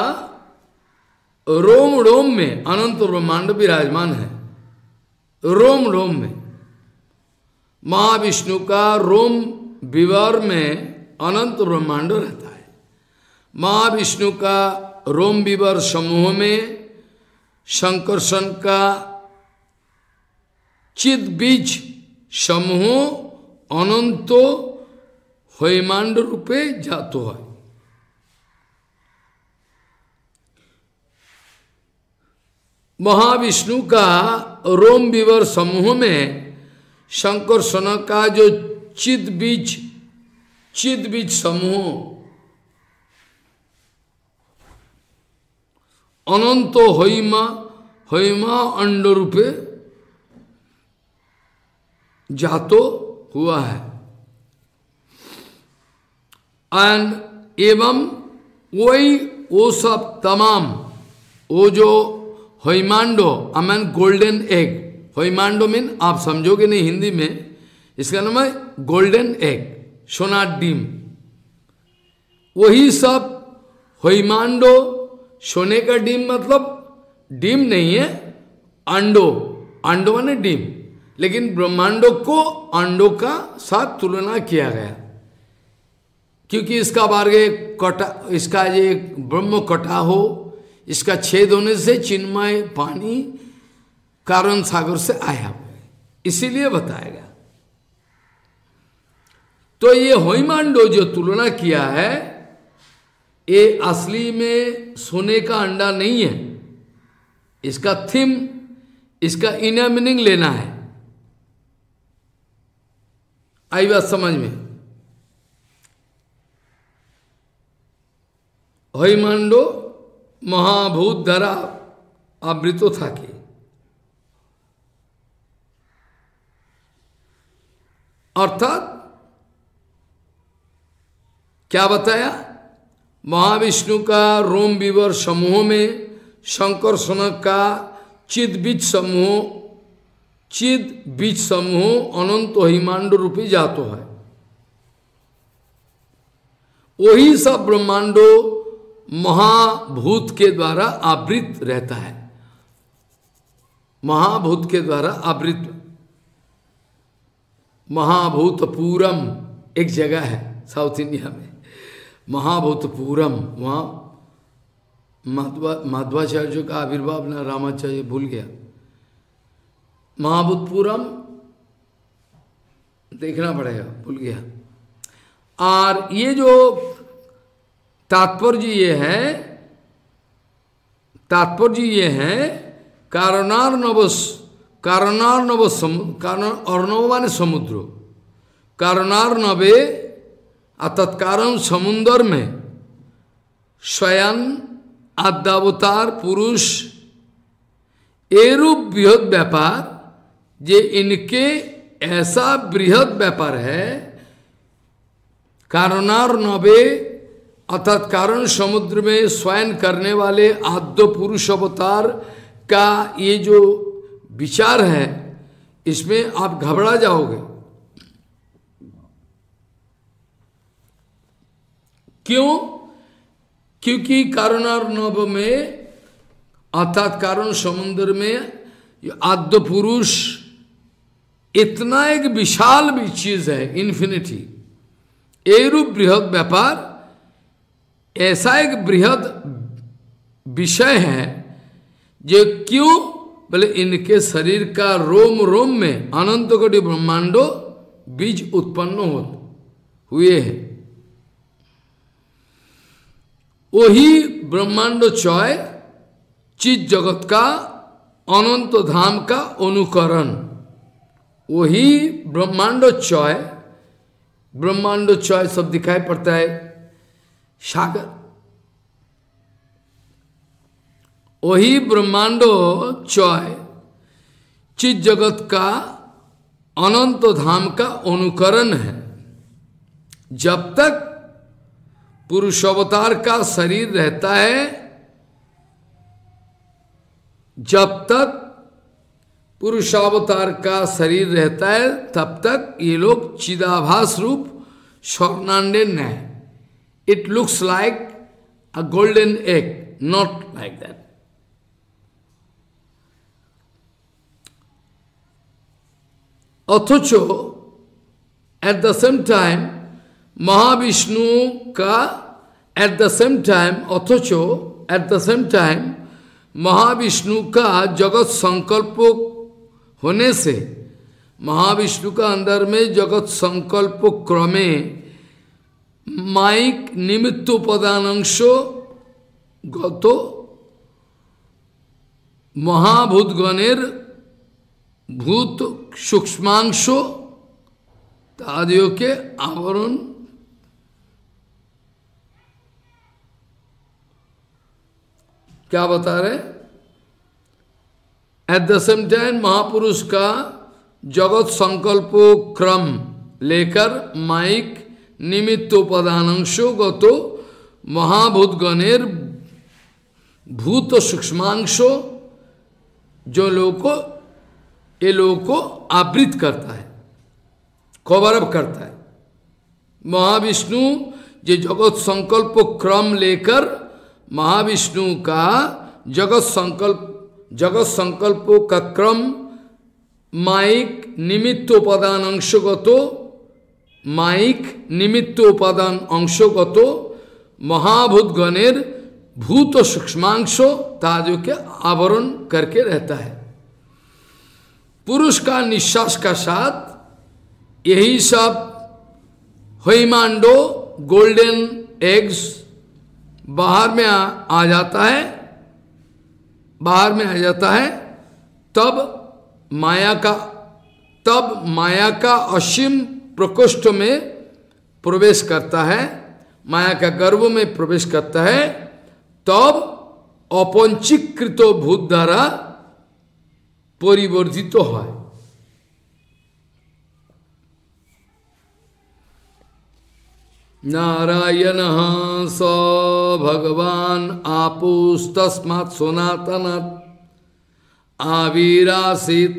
रोम रोम में अनंत ब्रह्मांड विराजमान है। रोम रोम में महाविष्णु का रोम विवर में अनंत ब्रह्मांड रहता है। महाविष्णु का रोम विवर समूह में शंकर्षण का चिद बीज समूह अनंतो होमांड रूपे जातो है। महाविष्णु का रोम विवर समूह में शंकर्षण का जो चिद बीज समूह अनंत होइमा अंड रूपे जातो हुआ है। एंड एवं वही वो सब तमाम वो जो होइमांडो, आई मीन गोल्डन एग, होइमांडो मीन आप समझोगे नहीं हिंदी में, इसका नाम है गोल्डन एग, सोनार डीम। वही सब होइमांडो, सोने का डीम मतलब डीम नहीं है, अंडो, अंडो माने डीम, लेकिन ब्रह्मांडो को अंडो का साथ तुलना किया गया, क्योंकि इसका बारगे कटा, इसका ये ब्रह्म कटा हो, इसका छेद होने से चिन्मय पानी कारण सागर से आया, इसीलिए बताएगा। तो ये होइमांडो जो तुलना किया है, ये असली में सोने का अंडा नहीं है, इसका थीम, इसका इनर मीनिंग लेना है। आई बात समझ में? होइमांडो महाभूत धरा आवृत थाके, अर्थात क्या बताया, महाविष्णु का रोम विवर समूह में, शंकर सनक का चिद बीज समूह अनंत हिमांड रूपी जातो है। वही सब ब्रह्मांडो महाभूत के द्वारा आवृत रहता है, महाभूत के द्वारा आवृत। महाभूतपुरम एक जगह है साउथ इंडिया में, महाभूतपुरम, वहाँ माधवाचार्य का आविर्भाव, ना रामाचार्य, भूल गया। महाभूतपुरम देखना पड़ेगा, भूल गया। और ये जो तात्पर्य ये है, तात्पर्य ये है कारणार्णव माने समुद्र, कारणार्णवे अतत्कारम समुद्र में स्वयं आद्यावतार पुरुष एरूप बृहद व्यापार, ये इनके ऐसा बृहद व्यापार है, कारणार्णवे अर्थात कारण समुद्र में स्वयं करने वाले आद्य पुरुष अवतार का ये जो विचार है, इसमें आप घबरा जाओगे। क्यों? क्योंकि कारणार्णव में अर्थात कारण समुद्र में आद्य पुरुष इतना एक विशाल भी चीज है, इन्फिनिटी, एरूप बृहद व्यापार ऐसा एक बृहद विषय है, जो क्यों बोले इनके शरीर का रोम रोम में अनंत कोटि ब्रह्मांडो बीज उत्पन्न हुए हैं। वही ब्रह्मांडो चय चित जगत का अनंत धाम का अनुकरण, वही ब्रह्मांडो चय, ब्रह्मांडो चय सब दिखाई पड़ता है सागर। वही ब्रह्मांडो चय चित जगत का अनंत धाम का अनुकरण है। जब तक पुरुषावतार का शरीर रहता है, जब तक पुरुषावतार का शरीर रहता है, तब तक ये लोग चिदाभास रूप स्वर्णांडन है। It looks like a golden egg, not like that. अथचो at the same time Mahavishnu का महाविष्णु का जगत संकल्प होने से, महाविष्णु का अंदर में जगत संकल्प क्रमे माइक निमित्तोपादानंशो गतो महाभूतगणेर भूत सूक्ष्मांशो तादियों के आवरण क्या बता रहे, एट द सेम टाइम महापुरुष का जगत संकल्प क्रम लेकर माइक निमित्तोपादानंशो गतो महाभूत गणेर भूत सूक्ष्मांशो जो लोगों को आवृत करता है। कवर अप करता है। महाविष्णु जो जगत संकल्प क्रम लेकर महाविष्णु का जगत संकल्प का क्रम माइक निमित्त उपादान अंशगत माइक निमित्त उपादान अंशगत महाभूतगणेर भूत सूक्ष्मांश ताजो के आवरण करके रहता है। पुरुष का निश्वास का साथ यही सब होइमांडो गोल्डन एग्स बाहर में आ जाता है, बाहर में आ जाता है। तब माया का असीम प्रकोष्ठ में प्रवेश करता है, माया का गर्भ में प्रवेश करता है। तब अपंचीकृत भूत द्वारा परिवर्तित है। नारायण स भगवान आपुस्तस्मात् सनातनात् आविरासित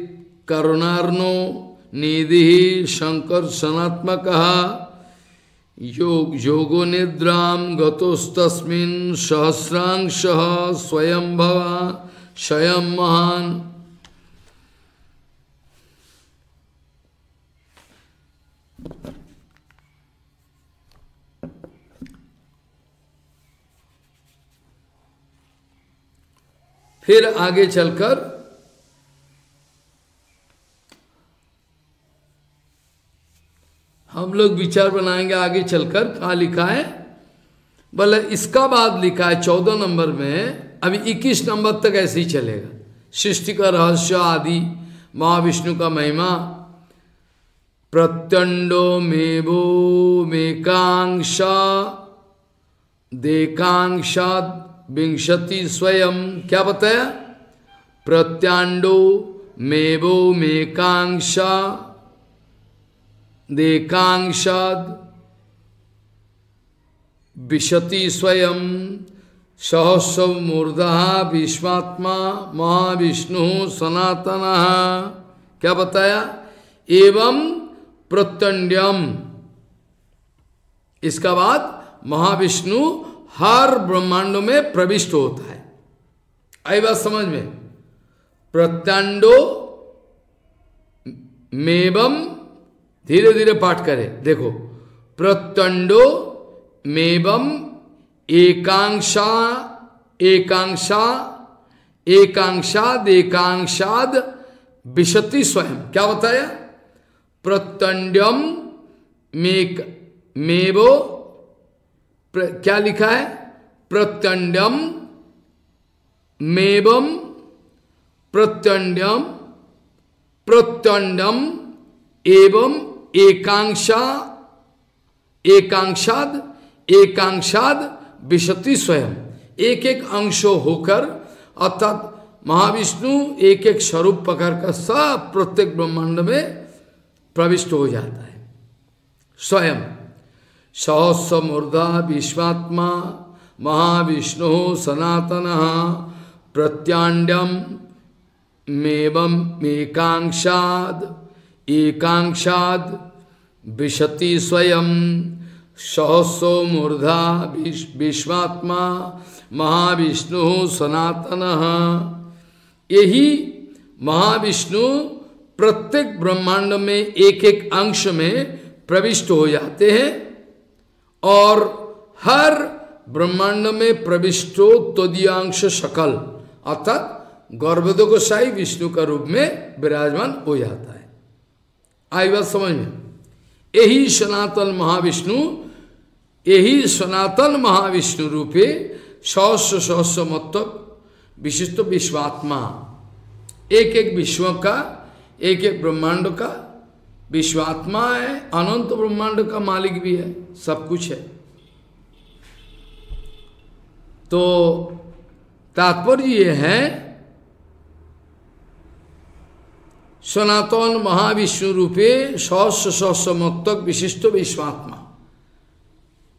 करुणार्णो निधि शंकर सनात्मकः योगो निद्रां गतोस्तस्मिन् सहस्रांशः स्वयंभव स्वयं महान्। फिर आगे चलकर हम लोग विचार बनाएंगे आगे चलकर कहाँ लिखा है, बोले इसका बाद लिखा है 14 नंबर में। अभी 21 नंबर तक ऐसे ही चलेगा, सृष्टि का रहस्य आदि, महाविष्णु का महिमा। प्रत्यंडो मेवो मेकांक्षा देकांक्षा विंशति स्वयं। क्या बताया? प्रत्यांडो मेवो मेकांक्षा देकांक्षाद विशति स्वयं सहस्व मूर्धा विश्वात्मा महाविष्णु सनातनः। क्या बताया? एवं प्रत्यंड्यम, इसका बाद महाविष्णु हर ब्रह्मांड में प्रविष्ट होता है। आई बात समझ में? प्रत्यंडो मेवम धीरे धीरे पाठ करें, देखो प्रत्यंडो मेवम एकांक्षा एकांक्षा एकांक्षाद एकांक्षाद विशति स्वयं। क्या बताया? प्रत्यंडम मेवो क्या लिखा है? प्रत्यंडम मेवम प्रत्यंडम प्रत्यंडम एवं एकांक्षा एकांक्षाद एकांक्षाद विशति स्वयं। एक एक अंश होकर अर्थात महाविष्णु एक एक स्वरूप पकड़ कर सब प्रत्येक ब्रह्मांड में प्रविष्ट हो जाता है स्वयं। सहस्रमूर्धा विश्वात्मा महाविष्णु सनातनः प्रत्यांडम मेवम एकांक्षाद एकांक्षाद विशति स्वयं सहस्रमूर्धा विश्वात्मा महाविष्णु सनातनः। यही महाविष्णु प्रत्येक ब्रह्मांड में एक एक अंश में प्रविष्ट हो जाते हैं और हर ब्रह्मांड में प्रविष्टो तदीयांश सकल अर्थात गर्भोदकशाही विष्णु का रूप में विराजमान हो जाता है। आई बात समझ में? यही सनातन महाविष्णु रूपे सहस्र सहस्र मतलब विशिष्ट विश्वात्मा, एक एक विश्व का एक एक ब्रह्मांड का विश्वात्मा है, अनंत ब्रह्मांड का मालिक भी है, सब कुछ है। तो तात्पर्य ये है सनातन महाविष्णु रूपे सहस्र सहस्र मत्तक विशिष्ट विश्वात्मा,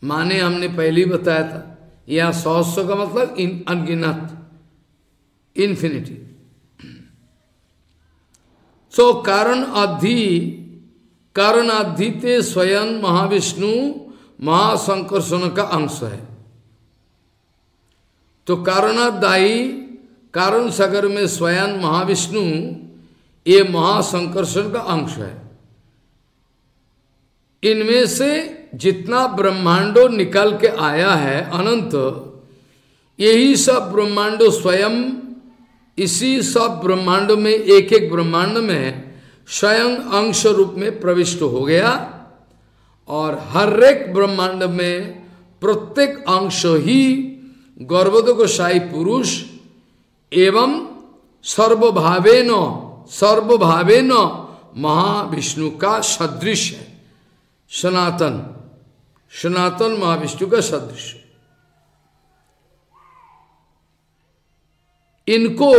माने हमने पहले ही बताया था यह सहस्र का मतलब इन अनगिनत इन्फिनिटी। तो कारण अधि कारणाधीते स्वयं महाविष्णु महासंकर्षण का अंश है। तो कारणादायी कारण सागर में स्वयं महाविष्णु ये महासंकर्षण का अंश है। इनमें से जितना ब्रह्मांडो निकल के आया है अनंत, यही सब ब्रह्मांडो स्वयं इसी सब ब्रह्मांडों में एक एक ब्रह्मांड में स्वयं अंश रूप में प्रविष्ट हो गया और हर एक ब्रह्मांड में प्रत्येक अंश ही गौरवोदक गोसाई पुरुष एवं सर्वभावेन महाविष्णु का सदृश है। सनातन महाविष्णु का सदृश। इनको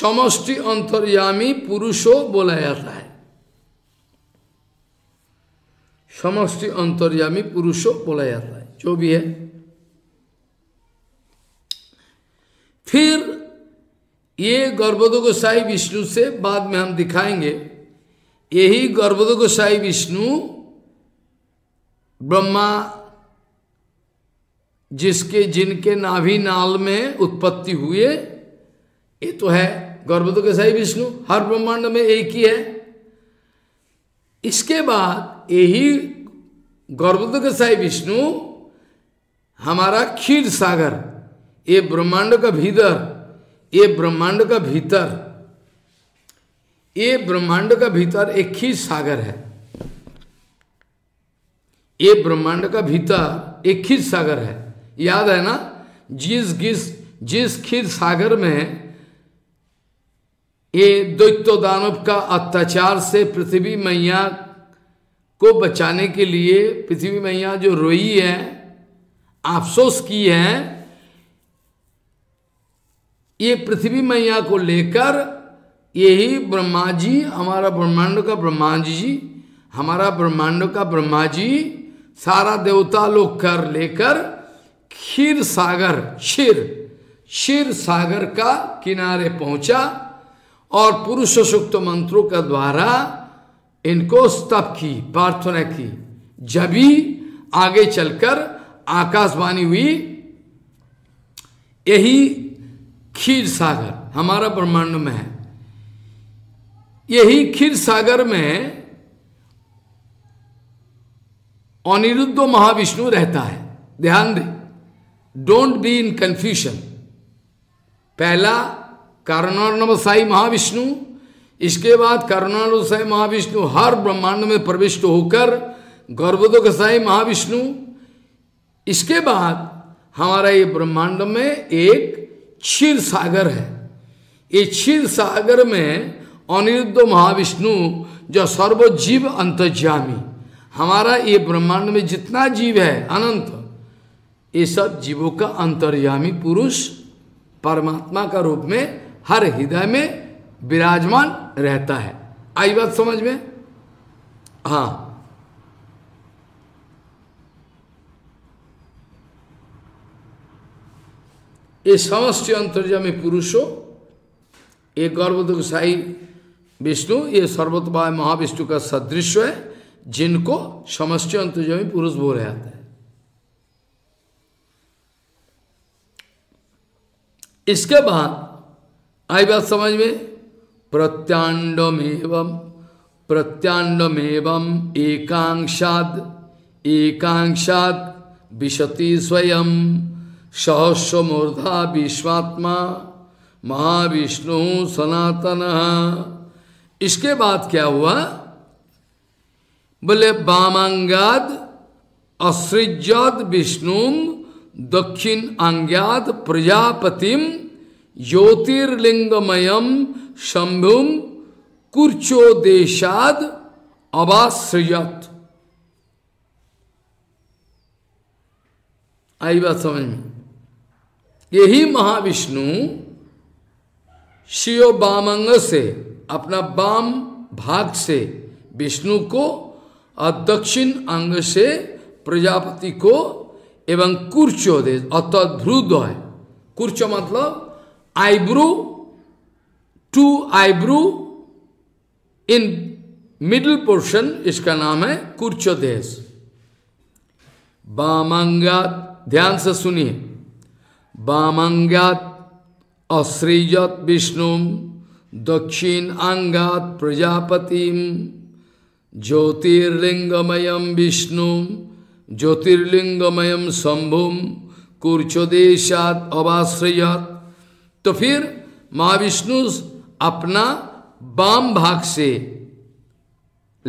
समष्टि अंतर्यामी पुरुषो बोला जाता है, समष्टि अंतर्यामी पुरुषो बोला जाता है, जो भी है। फिर ये गौरवोदक गोसाई विष्णु से बाद में हम दिखाएंगे, यही गौरवोदक गोसाई विष्णु ब्रह्मा जिनके नाभि नाल में उत्पत्ति हुए, ये तो है गौरवोदक गोसाई विष्णु, हर ब्रह्मांड में एक ही है। इसके बाद यही गौरवोदक गोसाई विष्णु हमारा क्षीर सागर, ये ब्रह्मांड का भीतर, ये ब्रह्मांड का भीतर, ये ब्रह्मांड का भीतर एक ही सागर है, ये ब्रह्मांड का भीतर एक ही सागर है। याद है ना, जिस खीर सागर में ये दैत्य दानव का अत्याचार से पृथ्वी मैया को बचाने के लिए पृथ्वी मैया जो रोई है, अफसोस की है, ये पृथ्वी मैया को लेकर यही ब्रह्मा जी, हमारा ब्रह्मांड का ब्रह्मा जी सारा देवता लोग कर लेकर क्षीर सागर का किनारे पहुंचा और पुरुष सूक्त मंत्रों का द्वारा इनको स्तप की, प्रार्थना की। जब ही आगे चलकर आकाशवाणी हुई, यही क्षीर सागर हमारा ब्रह्मांड में है। यही क्षीर सागर में अनिरुद्ध महाविष्णु रहता है। ध्यान दे, डोंट बी इन कंफ्यूजन। पहला कारणोन्नवसाई महाविष्णु, इसके बाद कारणोन्नवसाई महाविष्णु हर ब्रह्मांड में प्रविष्ट होकर गौरवोदकसाई महाविष्णु, इसके बाद हमारा ये ब्रह्मांड में एक क्षीर सागर है। ये क्षीर सागर में अनिरुद्ध महाविष्णु जो सर्वजीव अंतर्यामी, हमारा ये ब्रह्मांड में जितना जीव है अनंत, ये सब जीवों का अंतर्यामी पुरुष परमात्मा का रूप में हर हृदय में विराजमान रहता है। आई बात समझ में? हाँ, ये समस्त अंतर्यामी पुरुषों, ये गौरवोदक गोसाई विष्णु, ये सर्वतोभाव महाविष्णु का सदृश है, जिनको समष्टि अंतर्यामी पुरुष बोला जाता है। इसके बाद आई बात समझ में? प्रत्यांडमेवम एकांशाद विशति स्वयं सहस्रमूर्धा विश्वात्मा महाविष्णु सनातन। इसके बाद क्या हुआ? बोले वामांगाद असृज्याद विष्णुम दक्षिण अंग्याद प्रजापतिम ज्योतिर्लिंगमयम शंभुम कुर्चो देशाद अवाश्रयत। आई बात समझ में? यही महाविष्णु शिव वामांग से, अपना वाम भाग से विष्णु को और दक्षिण अंग से प्रजापति को एवं कुर्चो देश अर्थात भ्रूद्वय। कुर्चो मतलब eyebrow, two eyebrow in middle portion, इसका नाम है कुर्चोदेश। वामांगात, ध्यान से सुनिए, वामांगात असृजत विष्णु दक्षिण अंगात प्रजापतिम ज्योतिर्लिंगमयम विष्णु ज्योतिर्लिंगमयम शंभुम कुर्चोदेशात अवाश्रयत। तो फिर महाविष्णु अपना वाम भाग से,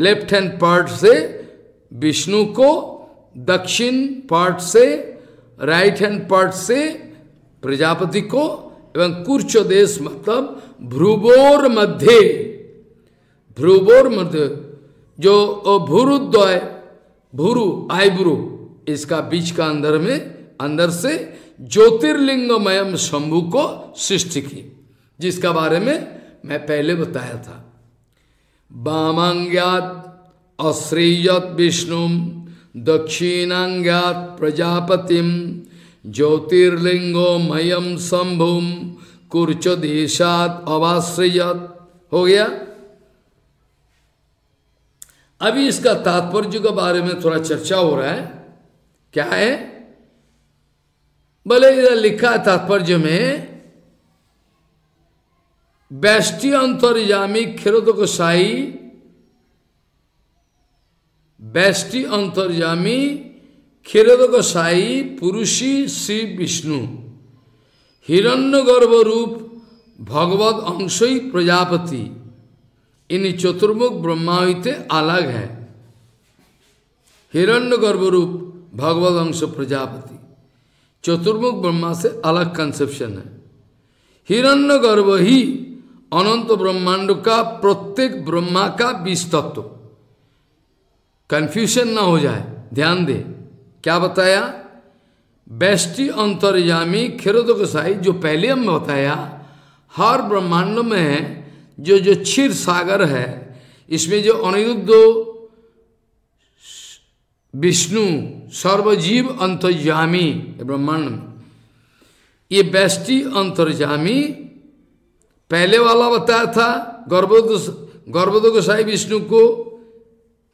लेफ्ट हैंड पार्ट से विष्णु को, दक्षिण पार्ट से, राइट हैंड पार्ट से प्रजापति को, एवं कुर्चोदेश मतलब भ्रुवोर मध्य, भ्रुवोर मध्य जो भूरुद्वय, भूरु आयब्रू, इसका बीच का अंदर में, अंदर से ज्योतिर्लिंगमयम शंभु को सृष्टि की, जिसका बारे में मैं पहले बताया था। वामांगात असृजत विष्णु दक्षिणांगात प्रजापतिम ज्योतिर्लिंगोमयम शंभुम कुर्चोदेशात अवाश्रयत। हो गया। अभी इसका तात्पर्य के बारे में थोड़ा चर्चा हो रहा है। क्या है? भले इधर लिखा है तात्पर्य में, वैष्टि अंतर्यामी क्षीरोदकशायी, वैष्टि अंतर्यामी क्षीरोदकशायी पुरुषी श्री विष्णु हिरण्यगर्भ रूप भगवद अंशोई प्रजापति, इन चतुर्मुख ब्रह्माविते अलग है। हिरण्यगर्भ रूप भगवद अंश प्रजापति चतुर्मुख ब्रह्मा से अलग कंसेप्शन है। हिरण्यगर्भ ही अनंत ब्रह्मांड का, प्रत्येक ब्रह्मा का बीज तत्व। कन्फ्यूजन ना हो जाए, ध्यान दे। क्या बताया? वैष्टि अंतर्यामी क्षीरोदकशायी, जो पहले हम बताया, हर ब्रह्मांड में जो जो क्षीर सागर है, इसमें जो अनिरुद्ध विष्णु सर्वजीव अंतर्यामी ब्रह्मांड में, ये वैष्टि अंतर्यामी पहले वाला बताया था। गर्भोदकशायी विष्णु को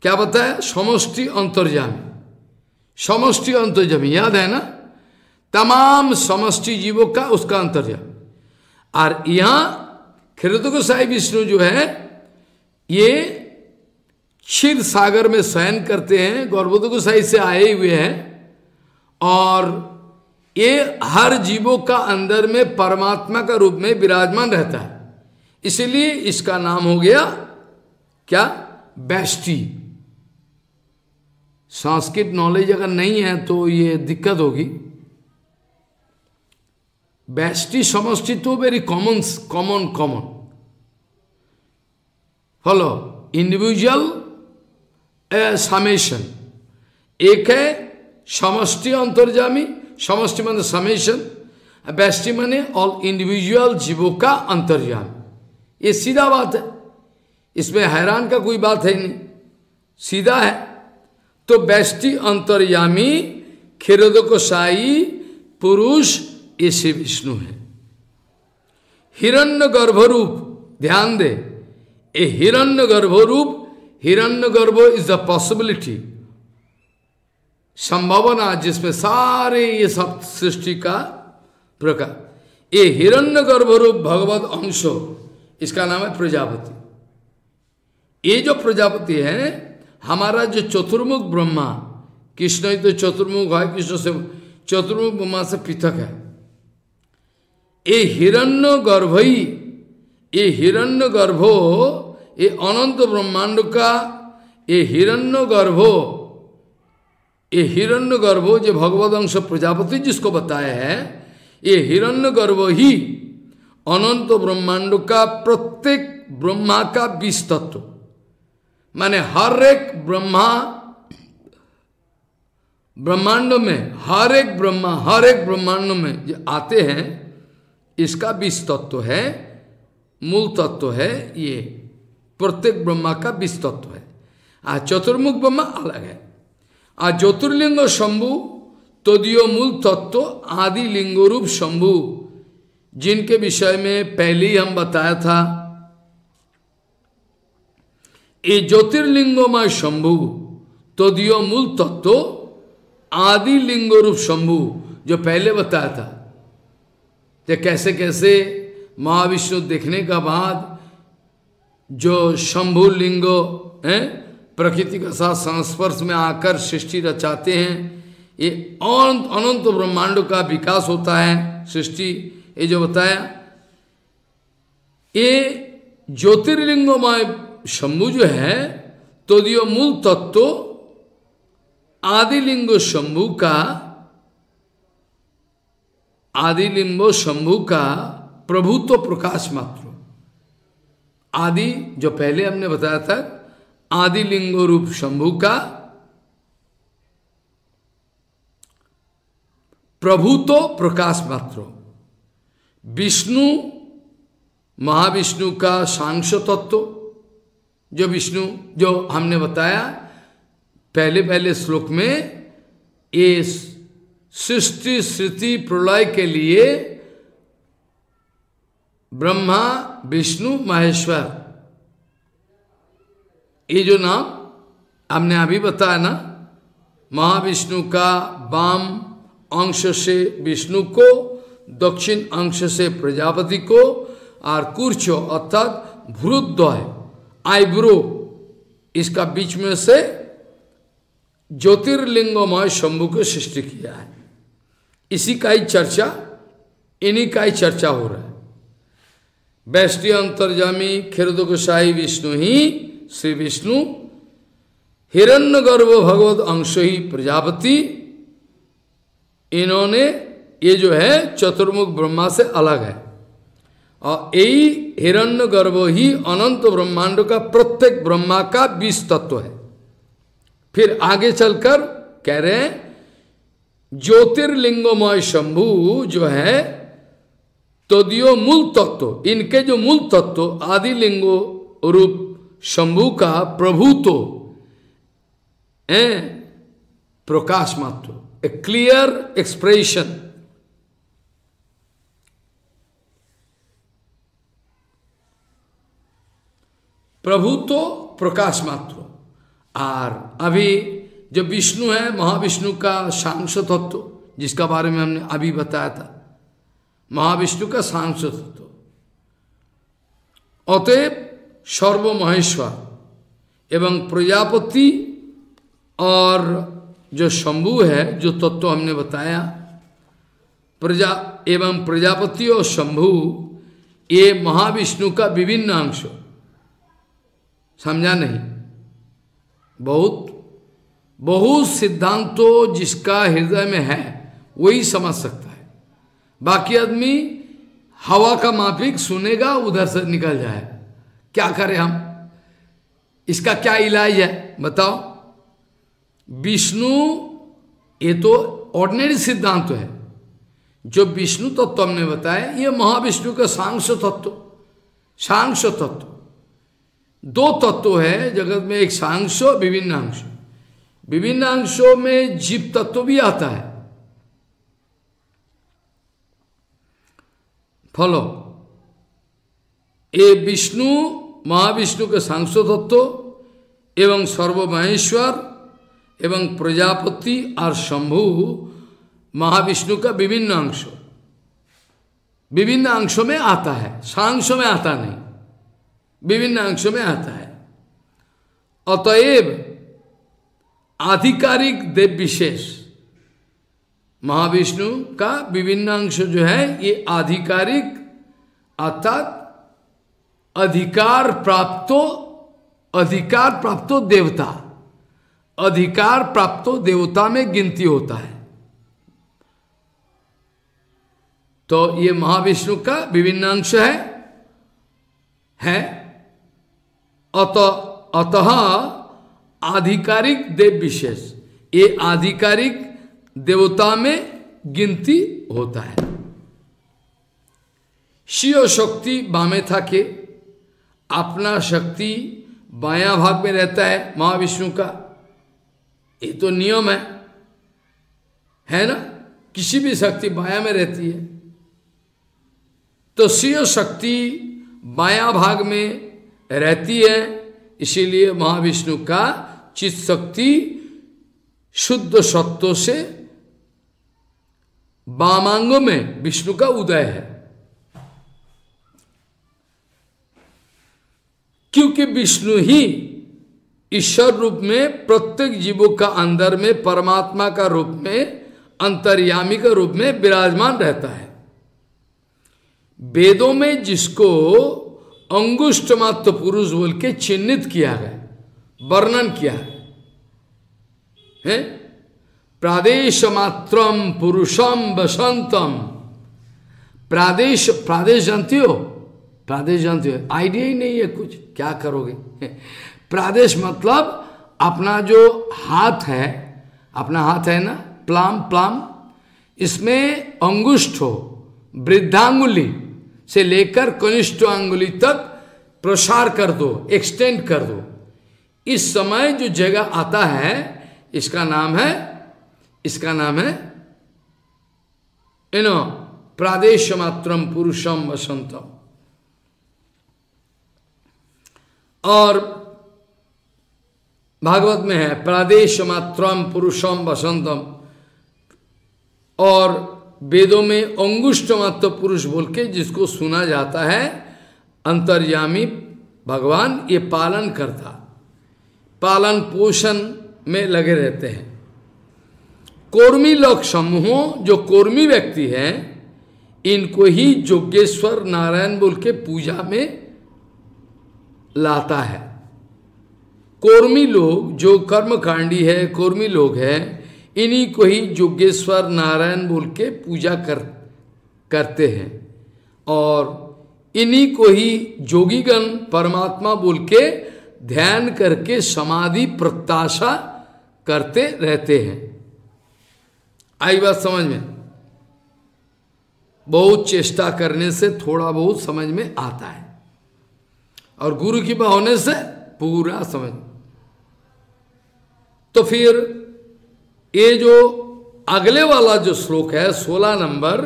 क्या बताया? समष्टि अंतर्यामी, समष्टि अंतर्यामी, याद है ना? तमाम समष्टि जीवों का उसका अंतर्यामी। और यहाँ क्षीरोदकशायी विष्णु जो है, ये क्षीर सागर में शयन करते हैं, गर्भोदकशायी से आए हुए हैं, और ये हर जीवों का अंदर में परमात्मा का रूप में विराजमान रहता है, इसलिए इसका नाम हो गया क्या? वैष्टि। संस्कृत नॉलेज अगर नहीं है तो ये दिक्कत होगी। वैष्टि समष्टि तो very common. Follow individual summation, एक है समष्टि अंतर्यामी, समष्टि माने समेशन, वैष्टि माने ऑल इंडिविजुअल जीवों का अंतर्यामी। ये सीधा बात है, इसमें हैरान का कोई बात है नहीं, सीधा है। तो वैष्टि अंतर्यामी क्षीरोदकशायी पुरुष ऐसे विष्णु है। हिरण्यगर्भ रूप, ध्यान दे, ए हिरण्यगर्भ रूप, हिरण्यगर्भ इज द पॉसिबिलिटी, संभावना जिसमें सारे ये सब सृष्टि का प्रकार, ए हिरण्यगर्भ रूप भगवत अंश, इसका नाम है प्रजापति। ये जो प्रजापति है हमारा, जो चतुर्मुख ब्रह्मा, कृष्ण ही तो चतुर्मुख है, कृष्ण से चतुर्मुख ब्रह्मा से पृथक है। ये हिरण्यगर्भई, ये हिरण्यगर्भो, ये अनंत ब्रह्मांड का ये हिरण्यगर्भो, ये हिरण्यगर्भो जो भगवद अंश प्रजापति जिसको बताया है, ये हिरण्यगर्भ ही अनंत ब्रह्मांड का, प्रत्येक ब्रह्मा का बीज तत्व, माने हर एक ब्रह्मा, ब्रह्मांड में हर एक ब्रह्मा, हर एक ब्रह्मांड में जो आते हैं, इसका बीज तत्व है, मूल तत्व है, ये प्रत्येक ब्रह्मा का बीज तत्व है। आ चतुर्मुख ब्रह्मा अलग है। आ ज्योतिर्लिंग शंभु तदीय मूल तत्व आदि लिंग रूप शंभु, जिनके विषय में पहले ही हम बताया था ये ज्योतिर्लिंगोमय शंभु तदीय मूल तत्व आदि लिंग रूप शंभु जो पहले बताया था, तो कैसे कैसे महाविष्णु देखने का बाद जो शंभु लिंगो हैं प्रकृति के साथ संस्पर्श में आकर सृष्टि रचाते हैं, ये अनंत अनंत ब्रह्मांड का विकास होता है सृष्टि। ये जो बताया ये ज्योतिर्लिंगमय शंभु जो है तदीय मूल तत्व आदिलिंगो शंभु का आदिलिंगो शंभु का प्रभुत्व तो प्रकाश मात्र। आदि जो पहले हमने बताया था आदिलिंगो रूप शंभु का प्रभुत्व तो प्रकाश मात्र। विष्णु महाविष्णु का सांख्य तत्व जो विष्णु जो हमने बताया पहले पहले श्लोक में, ये सृष्टि स्थिति प्रलय के लिए ब्रह्मा विष्णु महेश्वर, ये जो नाम हमने अभी बताया ना, महाविष्णु का वाम अंश से विष्णु को, दक्षिण अंश से प्रजापति को, और कुर्च अर्थात भ्रुद्वय आईब्रो इसका बीच में से ज्योतिर्लिंगमय शंभु को सृष्टि किया है। इसी का ही चर्चा, इन्हीं का ही चर्चा हो रहा है। वैष्णव अंतर्जामी खिरदुकशाही विष्णु ही श्री विष्णु, हिरण्यगर्भ भगवद अंश ही प्रजापति, इन्होंने ये जो है चतुर्मुख ब्रह्मा से अलग है, और यही हिरण्यगर्भ ही अनंत ब्रह्मांड का प्रत्येक ब्रह्मा का बीज तत्व है। फिर आगे चलकर कह रहे हैं ज्योतिर्लिंगमय शंभु जो है तदीय मूल तत्व, इनके जो मूल तत्व आदि लिंगो रूप शंभु का प्रभुत्व प्रकाश मात्र, ए क्लियर एक्सप्रेशन। प्रभुत्व प्रकाश मात्र। और अभी जो विष्णु है महाविष्णु का सांख्य तत्व जिसका बारे में हमने अभी बताया था, महाविष्णु का सांख्य तत्व। अतएव सर्वमहेश्वर एवं प्रजापति और जो शंभु है जो तत्व हमने बताया, प्रजा एवं प्रजापति और शंभु, ये महाविष्णु का विभिन्न अंश। समझा नहीं? बहुत बहुत सिद्धांतों जिसका हृदय में है वही समझ सकता है, बाकी आदमी हवा का माफिक सुनेगा उधर से निकल जाए। क्या करें हम? इसका क्या इलाज है बताओ? विष्णु ये तो ऑर्डिनरी सिद्धांत है, जो विष्णु तत्व हमने बताया ये महाविष्णु का सांख्य तत्व। सांख्य तत्व दो तत्व है जगत में, एक सांख्य विभिन्न अंश। विभिन्न अंशों में जीव तत्व भी आता है। फॉलो, ये विष्णु महाविष्णु के सांख्य तत्व एवं सर्वमहेश्वर एवं प्रजापति और शंभु महाविष्णु का विभिन्न अंश, विभिन्न अंशों में आता है, सांख्य में आता नहीं, विभिन्न अंशों में आता है। अतएव आधिकारिक देव विशेष महाविष्णु का विभिन्न अंश जो है ये आधिकारिक अर्थात अधिकार प्राप्तो देवता, अधिकार प्राप्तो देवता में गिनती होता है। तो ये महाविष्णु का विभिन्न अंश है अतः आधिकारिक देव विशेष, ये आधिकारिक देवता में गिनती होता है। शिव शक्ति बामे था के अपना शक्ति बाया भाग में रहता है महाविष्णु का, ये तो नियम है ना? किसी भी शक्ति बाया में रहती है, तो शिव शक्ति बाया भाग में रहती है, इसीलिए महाविष्णु का चित शक्ति शुद्ध सत्व से वामांगों में विष्णु का उदय है, क्योंकि विष्णु ही ईश्वर रूप में प्रत्येक जीवों का अंदर में परमात्मा का रूप में अंतर्यामी का रूप में विराजमान रहता है। वेदों में जिसको अंगुष्ठ मात्र पुरुष बोल के चिन्हित किया गया, वर्णन किया है, प्रादेश मात्रम पुरुषम वसंतम। प्रादेश, प्रादेश जानती हो? प्रादेश जानती हो? आइडिया ही नहीं है कुछ, क्या करोगे। प्रादेश मतलब अपना जो हाथ है, अपना हाथ है ना, प्लाम, प्लाम, इसमें अंगुष्ठ हो, वृद्धांगुली से लेकर कनिष्ठ अंगुली तक प्रसार कर दो, एक्सटेंड कर दो। इस समय जो जगह आता है इसका नाम है, इसका नाम है इनो प्रादेश मात्रम पुरुषम वसंतम। और भागवत में है प्रादेश मात्रम पुरुषम वसंतम, और वेदों में अंगुष्ठ मात्र पुरुष बोल के जिसको सुना जाता है अंतर्यामी भगवान, ये पालन करता, पालन पोषण में लगे रहते हैं। कोर्मी लोक समूहों, जो कोर्मी व्यक्ति हैं, इनको ही योगेश्वर नारायण बोल के पूजा में लाता है। कोर्मी लोग जो कर्मकांडी है, कोर्मी लोग हैं, इन्हीं को ही योगेश्वर नारायण बोल के पूजा करते हैं, और इन्हीं को ही योगीगण परमात्मा बोल के ध्यान करके समाधि प्रत्याशा करते रहते हैं। आई बात समझ में? बहुत चेष्टा करने से थोड़ा बहुत समझ में आता है, और गुरु की कृपा होने से पूरा समझ। तो फिर ये जो अगले वाला जो श्लोक है 16 नंबर,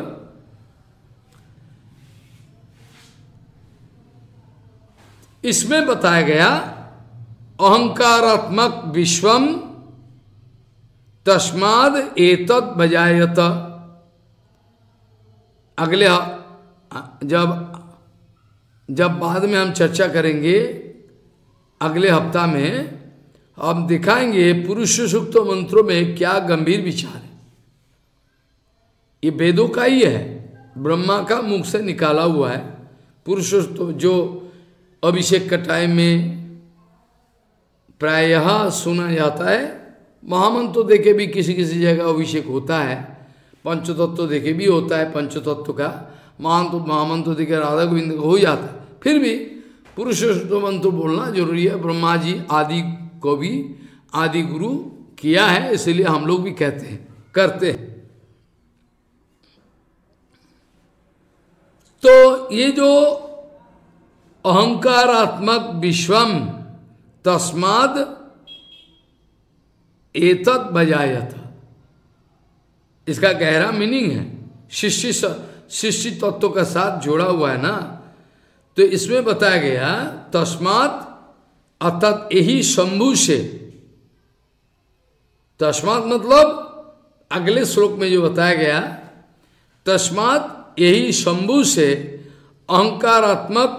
इसमें बताया गया अहंकारात्मक विश्वम तस्माद एतत् भजायत। अगले जब बाद में हम चर्चा करेंगे, अगले हफ्ता में हम दिखाएंगे पुरुष सूक्त मंत्रों में क्या गंभीर विचार है। ये वेदों का ही है, ब्रह्मा का मुख से निकाला हुआ है। पुरुष सूक्त जो अभिषेक का टाइम में प्रायः सुना जाता है, महामंत्र देखे भी किसी किसी जगह अभिषेक होता है, पंचतत्व देखे भी होता है, पंचतत्व का महामंत्र देखे राधा गोविंद हो जाता है। फिर भी पुरुष सूक्त मंत्र बोलना जरूरी है। ब्रह्मा जी आदि को भी आदि गुरु किया है, इसलिए हम लोग भी कहते हैं, करते हैं। तो ये जो अहंकारात्मक विश्वम तस्माद एतत् भजायत, इसका गहरा मीनिंग है, शिष्य शिष्य तत्व का साथ जोड़ा हुआ है ना। तो इसमें बताया गया तस्माद अर्थात यही शंभु से। तस्मात् मतलब अगले श्लोक में जो बताया गया, तस्मात् यही शंभु से अहंकारात्मक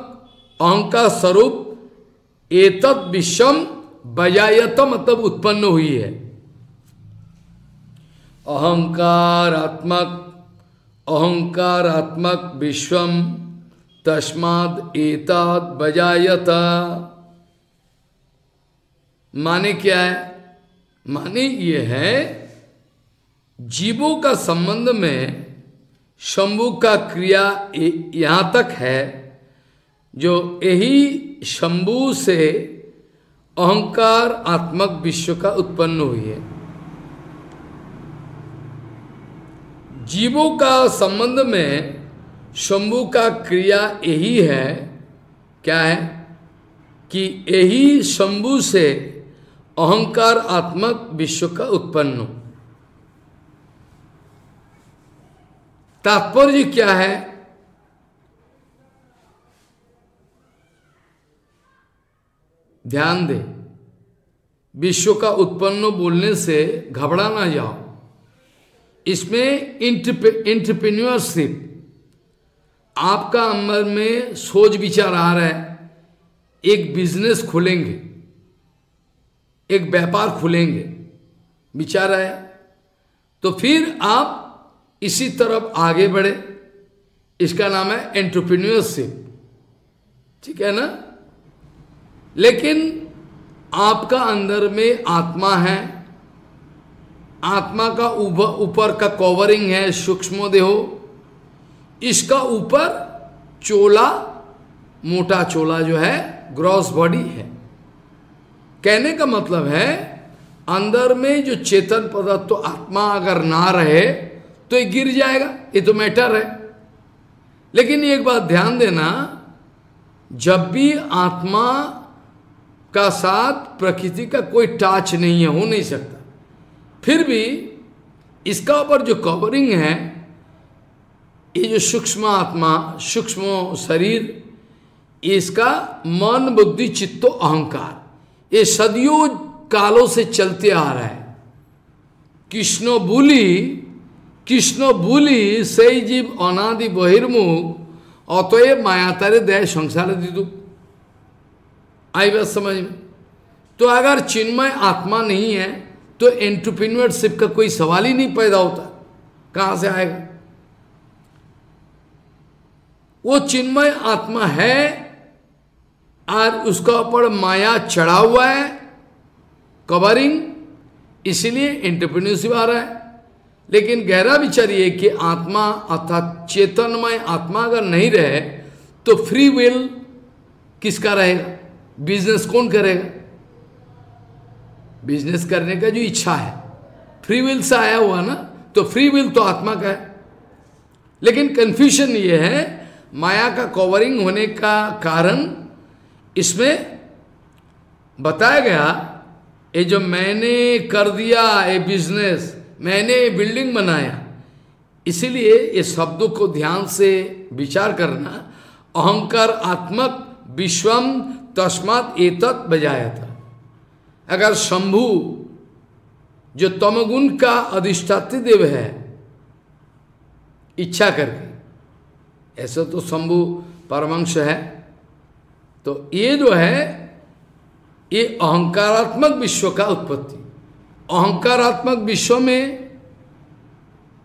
अहंकार स्वरूप एतत् विश्वम बजायत मतलब उत्पन्न हुई है। अहंकारात्मक अहंकारात्मक विश्वम तस्मात् एतत् बजायत माने क्या है? माने ये है जीवों का संबंध में शंभु का क्रिया यहाँ तक है, जो यही शंभु से अहंकार आत्मक विश्व का उत्पन्न हुई है। जीवों का संबंध में शंभु का क्रिया यही है, क्या है कि यही शंभु से अहंकार आत्मक विश्व का उत्पन्न। तात्पर्य क्या है? ध्यान दे, विश्व का उत्पन्न बोलने से घबरा ना जाओ। इसमें एंटरप्रेन्योरशिप, आपका अंदर में सोच विचार आ रहा है, एक बिजनेस खोलेंगे, एक व्यापार खोलेंगे विचार आया, तो फिर आप इसी तरफ आगे बढ़े। इसका नाम है एंटरप्रेन्योरशिप, ठीक है ना। लेकिन आपका अंदर में आत्मा है, आत्मा का ऊपर का कवरिंग है सूक्ष्म देहो, इसका ऊपर चोला, मोटा चोला जो है ग्रॉस बॉडी है। कहने का मतलब है अंदर में जो चेतन पदार्थ तो आत्मा अगर ना रहे तो ये गिर जाएगा, ये तो मैटर है। लेकिन एक बात ध्यान देना, जब भी आत्मा का साथ प्रकृति का कोई टाच नहीं है, हो नहीं सकता, फिर भी इसका ऊपर जो कवरिंग है, ये जो सूक्ष्म आत्मा, सूक्ष्म शरीर, इसका मन बुद्धि चित्तो अहंकार, ये सदियों कालों से चलते आ रहा है। कृष्ण बोली सही जीव अनादि बहिर्मुख अतएव मायातारे देह संसार दिदु। आई बात समझ में? तो अगर चिन्मय आत्मा नहीं है तो एंटरप्रेन्योरशिप का कोई सवाल ही नहीं पैदा होता, कहाँ से आएगा? वो चिन्मय आत्मा है और उसका ऊपर माया चढ़ा हुआ है, कवरिंग, इसलिए एंटरप्रेन्योरशिप आ रहा है। लेकिन गहरा विचारिए कि आत्मा अर्थात चेतनमय आत्मा अगर नहीं रहे तो फ्री विल किसका रहेगा? बिजनेस कौन करेगा? बिजनेस करने का जो इच्छा है फ्री विल से आया हुआ ना, तो फ्री विल तो आत्मा का है। लेकिन कंफ्यूजन ये है, माया का कवरिंग होने का कारण इसमें बताया गया, ये जो मैंने कर दिया, ये बिजनेस, मैंने बिल्डिंग बनाया। इसीलिए ये शब्दों को ध्यान से विचार करना। अहंकार आत्मक विश्वम तस्मात् एतत् बजाया था। अगर शंभु जो तमगुण का अधिष्ठात्री देव है इच्छा करके, ऐसा तो शंभु परमांश है, तो ये जो है ये अहंकारात्मक विश्व का उत्पत्ति। अहंकारात्मक विश्व में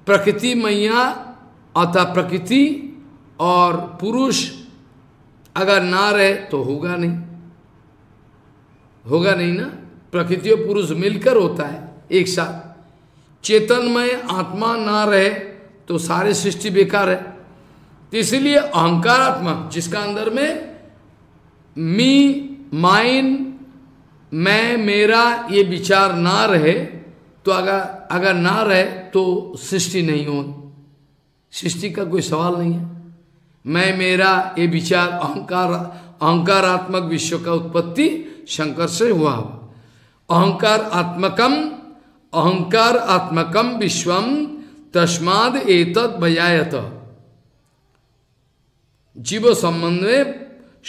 प्रकृति मैया अतः प्रकृति और पुरुष अगर ना रहे तो होगा नहीं, होगा नहीं ना। प्रकृति और पुरुष मिलकर होता है एक साथ। चेतनमय आत्मा ना रहे तो सारे सृष्टि बेकार है। तो इसलिए अहंकारात्मक जिसका अंदर में मी, माइन, मैं, मेरा ये विचार ना रहे तो अगर ना रहे तो सृष्टि नहीं हो, सृष्टि का कोई सवाल नहीं है। मैं, मेरा ये विचार अहंकारात्मक विश्व का उत्पत्ति शंकर से हुआ। अहंकारात्मकम विश्वम तस्माद एतत् बजायत। जीव संबंध में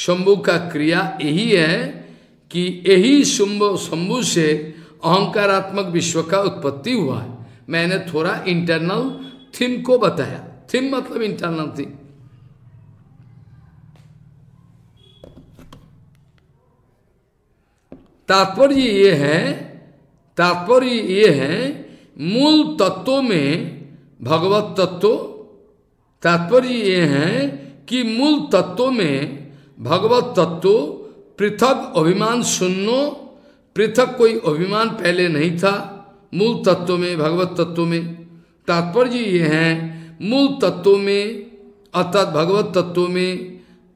शंभु का क्रिया यही है कि यही शंभु से अहंकारात्मक विश्व का उत्पत्ति हुआ है। मैंने थोड़ा इंटरनल थीम को बताया। थीम मतलब इंटरनल थीम। तात्पर्य ये है, तात्पर्य ये है मूल तत्वों में भगवत तत्व। तात्पर्य ये है कि मूल तत्वों में भगवत तत्व पृथक अभिमान शून्य, पृथक कोई अभिमान पहले नहीं था मूल तत्व में, भगवत तत्व में। तात्पर्य ये है मूल तत्व में अर्थात भगवत तत्व में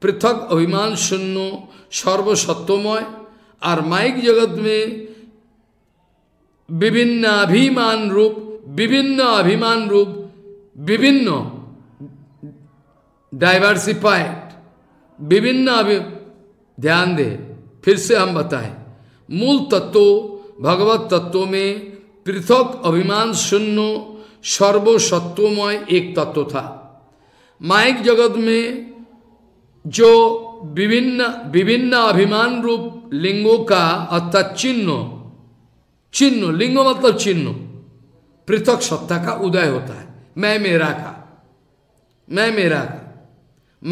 पृथक अभिमान शून्य सर्वसत्वमय, और माइक जगत में विभिन्न अभिमान रूप विभिन्न डाइवर्सिफाइड ध्यान दे, फिर से हम बताएं, मूल तत्व भगवत तत्व में पृथक अभिमान शून्य सर्वसत्वमय एक तत्व था। माइक जगत में जो विभिन्न अभिमान रूप लिंगों का अर्थात चिन्ह, चिन्ह लिंगो मतलब चिन्ह, पृथक सत्ता का उदय होता है। मैं मेरा का, मैं मेरा का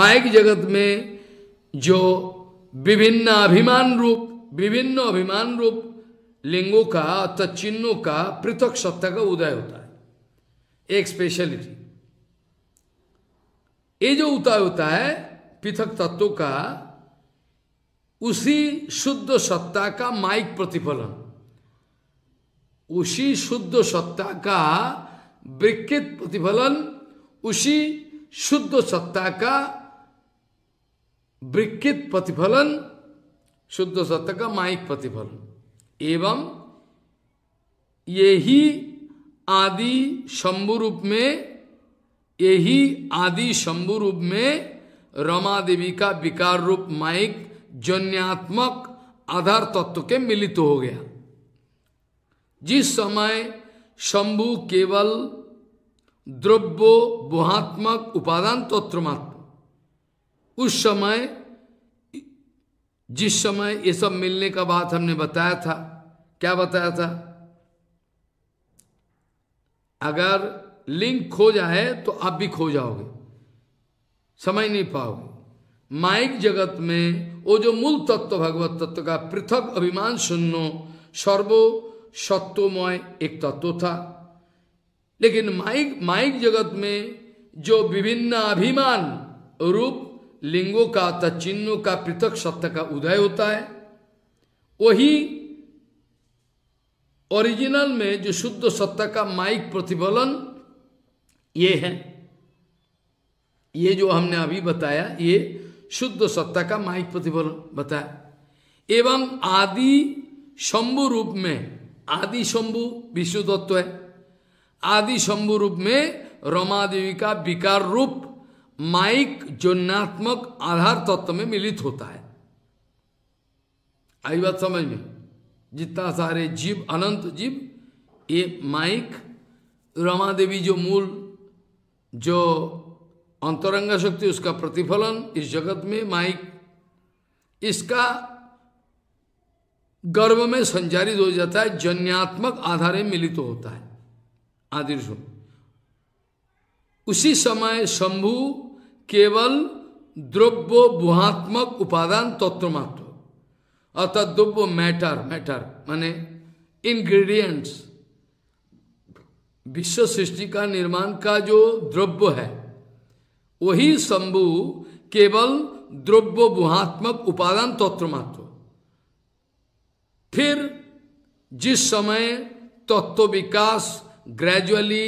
मायिक जगत में जो विभिन्न अभिमान रूप, विभिन्न अभिमान रूप लिंगों का अर्थात चिन्हों का पृथक सत्ता का उदय होता है। एक स्पेशलिटी ये जो उदय होता है पृथक तत्वों का, उसी शुद्ध सत्ता का मायिक प्रतिफलन, उसी शुद्ध सत्ता का विकृत प्रतिफलन, उसी शुद्ध सत्ता का विकृत प्रतिफलन, शुद्ध सत्ता का मायिक प्रतिफलन। एवं यही आदि शंभु रूप में, यही आदि शंभु रूप में रमा देवी का विकार रूप मायिक जन्यात्मक आधार तत्व के मिलित हो गया। जिस समय शंभु केवल द्रव्यो भोहात्मक उपादान तत्व मात्र, उस समय जिस समय ये सब मिलने का बात हमने बताया था, क्या बताया था? अगर लिंग खो जाए तो आप भी खो जाओगे, समझ नहीं पाओगे। मायिक जगत में वो जो मूल तत्व भगवत तत्व का पृथक अभिमान शून्य सर्व सत्वमय एक तत्व था, लेकिन मायिक जगत में जो विभिन्न अभिमान रूप लिंगों का तथा चिन्हों का पृथक सत्ता का उदय होता है, वही ओरिजिनल में जो शुद्ध सत्ता का मायिक प्रतिफलन ये है। ये जो हमने अभी बताया ये शुद्ध सत्ता का मायिक प्रतिफलन बताया। एवं आदि शंभु रूप में, आदि शंभु विष्णु तत्व है, आदि शंभु रूप में रमा देवी का विकार रूप मायिक जन्यात्मक आधार तत्व में मिलित होता है। आई बात समझ में? जितना सारे जीव अनंत जीव ये मायिक रमा देवी जो मूल जो अंतरंग शक्ति उसका प्रतिफलन इस जगत में मायिक, इसका गर्भ में संचारित हो जाता है, जन्यात्मक आधार में मिलित तो होता है आदि। उसी समय शंभु केवल द्रव्य भुहात्मक उपादान तत्व मात्र, अर्थात द्रव्य मैटर, मैटर माने इंग्रेडिएंट्स, विश्व सृष्टि का निर्माण का जो द्रव्य है, वही शंभु केवल द्रव्य भुहात्मक उपादान तत्व मात्र। फिर जिस समय तत्व विकास ग्रेजुअली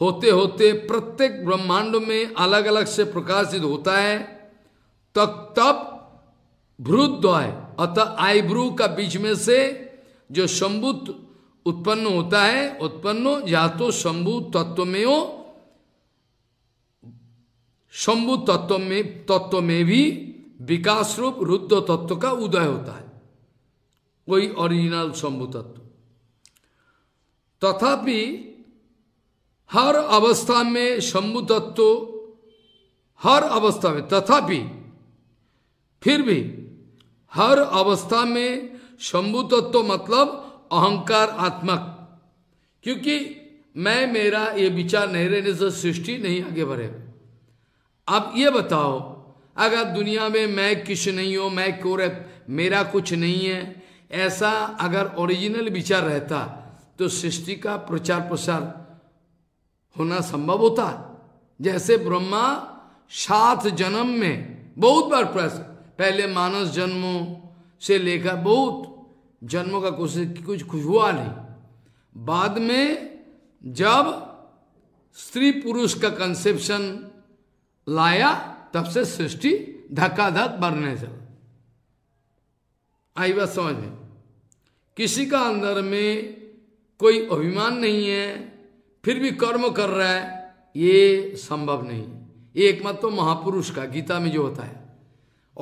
होते होते प्रत्येक ब्रह्मांड में अलग अलग से प्रकाशित होता है, तब भ्रुद्वय अतः आईब्रू का बीच में से जो शंभु उत्पन्न होता है, उत्पन्न या तो शंभु तत्व में हो, शंभु तत्व में भी विकास रूप रुद्र तत्व का उदय होता है, वही ओरिजिनल शंभु तत्व। तथापि हर अवस्था में शंभु तत्व, हर अवस्था में, तथापि फिर भी हर अवस्था में शंभु तत्व मतलब अहंकार आत्मक, क्योंकि मैं मेरा ये विचार नहीं रहने से सृष्टि नहीं आगे बढ़े। अब ये बताओ, अगर दुनिया में मैं किसी नहीं हो, मैं क्यों रह, मेरा कुछ नहीं है, ऐसा अगर ओरिजिनल विचार रहता तो सृष्टि का प्रचार प्रसार होना संभव होता। जैसे ब्रह्मा 7 जन्म में बहुत बार प्रयास, पहले मानस जन्मों से लेकर बहुत जन्मों का कोशिश, कुछ हुआ नहीं। बाद में जब स्त्री पुरुष का कंसेप्शन लाया, तब से सृष्टि धक्का-धक्का बढ़ने चला। आई बात समझ में? किसी का अंदर में कोई अभिमान नहीं है फिर भी कर्म कर रहा है, ये संभव नहीं। ये एकमात्र तो महापुरुष का गीता में जो होता है।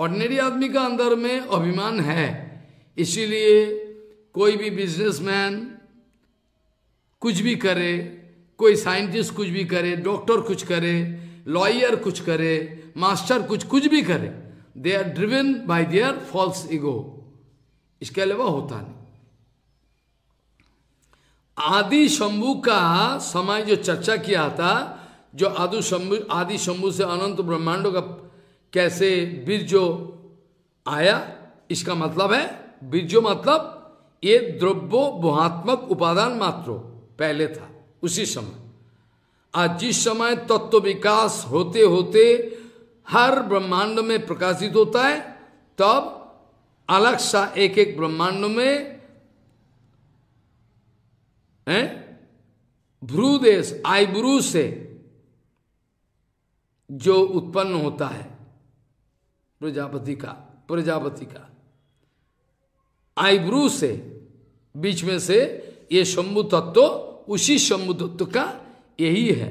ऑर्डिनरी आदमी का अंदर में अभिमान है, इसीलिए कोई भी बिजनेसमैन कुछ भी करे, कोई साइंटिस्ट कुछ भी करे, डॉक्टर कुछ करे, लॉयर कुछ करे, मास्टर कुछ भी करे, they are driven by their false ego. इसके अलावा होता नहीं। आदि शंभु का समय जो चर्चा किया था, जो आदि शंभु से अनंत ब्रह्मांडों का कैसे बीजो आया, इसका मतलब है बीजो मतलब ये द्रव्यो भोहात्मक उपादान मात्रो पहले था उसी समय। आज जिस समय तत्व विकास होते होते हर ब्रह्मांड में प्रकाशित होता है, तब अलग सा एक एक ब्रह्मांड में भ्रूदेश आयब्रू से जो उत्पन्न होता है प्रजापति का आयब्रू से बीच में से ये शंभु तत्व, उसी शंभु तत्व का यही है।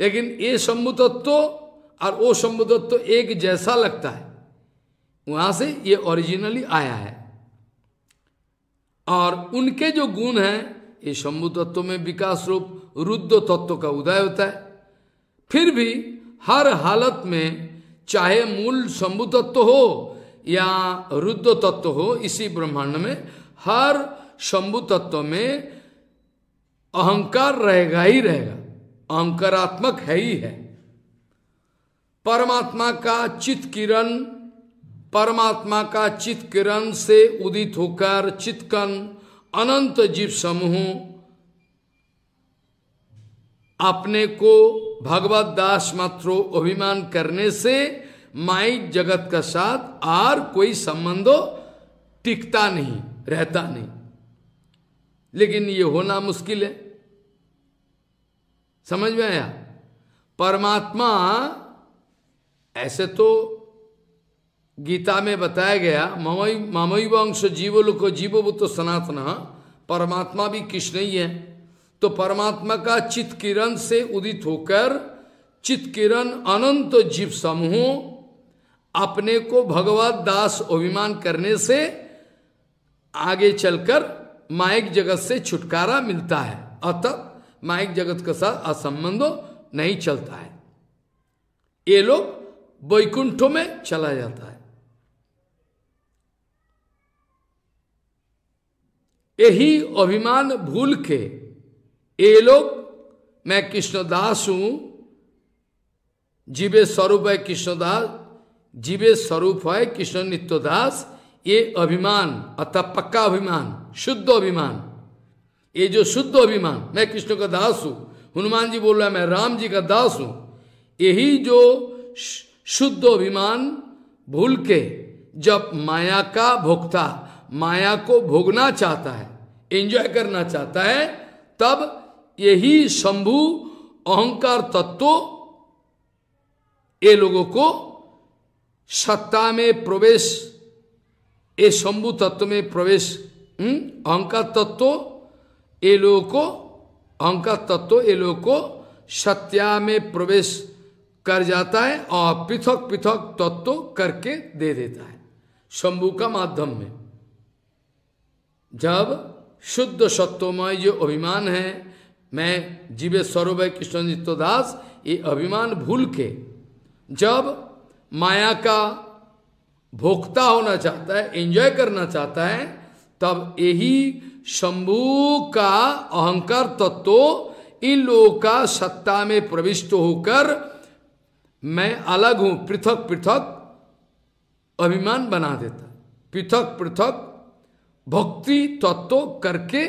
लेकिन ये शंभु तत्व और वो शंभु तत्व एक जैसा लगता है, वहां से ये ओरिजिनली आया है। और उनके जो गुण हैं, ये शंभु तत्व में विकास रूप रुद्र तत्व का उदय होता है। फिर भी हर हालत में चाहे मूल शंभु तत्व हो या रुद्र तत्व हो, इसी ब्रह्मांड में हर शंभु तत्व में अहंकार रहेगा ही रहेगा, अहंकारात्मक है ही है। परमात्मा का चित्त किरण, परमात्मा का चित्त किरण से उदित होकर चित्तकन अनंत जीव समूह अपने को भगवत दास मात्रो अभिमान करने से माइक जगत का साथ और कोई संबंध टिकता नहीं, रहता नहीं। लेकिन ये होना मुश्किल है, समझ में आया? परमात्मा ऐसे तो गीता में बताया गया, मामैवांश जीवलोको जीवभूत सनातन, परमात्मा भी कृष्ण ही है। तो परमात्मा का चित्त किरण से उदित होकर चित्त किरण अनंत जीव समूह अपने को भगवत दास अभिमान करने से आगे चलकर मायिक जगत से छुटकारा मिलता है, अतः मायिक जगत के साथ असंबंध नहीं चलता है। ये लोग वैकुंठों में चला जाता है। यही अभिमान भूल के ये लोग, मैं कृष्णदास हूं, जीवे स्वरूप है कृष्णदास, जीवे स्वरूप है कृष्ण नित्यदास, ये अभिमान, अतः पक्का अभिमान, शुद्ध अभिमान, ये जो शुद्ध अभिमान, मैं कृष्ण का दास हूं, हनुमान जी बोल रहा है मैं राम जी का दास हूं, यही जो शुद्ध अभिमान भूल के जब माया का भोक्ता, माया को भोगना चाहता है, एंजॉय करना चाहता है, तब यही शंभु अहंकार तत्व ये लोगों को सत्ता में प्रवेश, ये शंभु तत्व में प्रवेश, अहंकार तत्व ये लोगों को, अहंकार तत्व ये लोगों को सत्या में प्रवेश कर जाता है और पृथक पृथक तत्व करके दे देता है शंभु का माध्यम में। जब शुद्ध सत्वमय जो अभिमान है, मैं जीवे स्वरूप है कृष्ण नित्यदास, ये अभिमान भूल के जब माया का भोक्ता होना चाहता है, एंजॉय करना चाहता है, तब यही शंभु का अहंकार तत्व इन लोगों का सत्ता में प्रविष्ट होकर मैं अलग हूं, पृथक पृथक अभिमान बना देता, पृथक पृथक भक्ति तत्व करके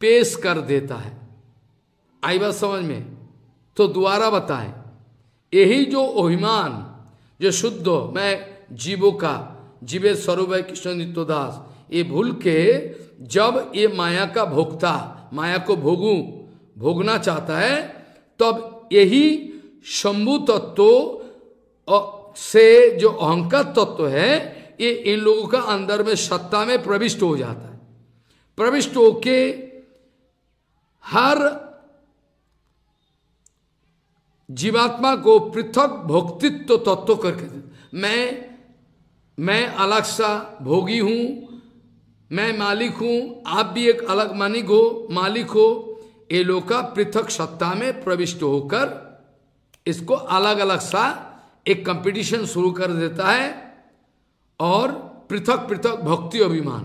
पेश कर देता है। आई बात समझ में? तो दोबारा बताएं, यही जो अभिमान, जो शुद्ध मैं जीवों का, जीवे स्वरूप है कृष्ण नित्यदास, ये भूल के जब ये माया का भोक्ता, माया को भोगना चाहता है, तब यही शंभु तत्व से जो अहंकार तत्व है, ये इन लोगों का अंदर में सत्ता में प्रविष्ट हो जाता है। प्रविष्ट होके हर जीवात्मा को पृथक भोक्तित्व तत्व करके, मैं अलग सा भोगी हूं, मैं मालिक हूं, आप भी एक अलग मालिक हो, ये लोग का पृथक सत्ता में प्रविष्ट होकर इसको अलग अलग सा एक कंपटीशन शुरू कर देता है और पृथक पृथक भक्ति अभिमान,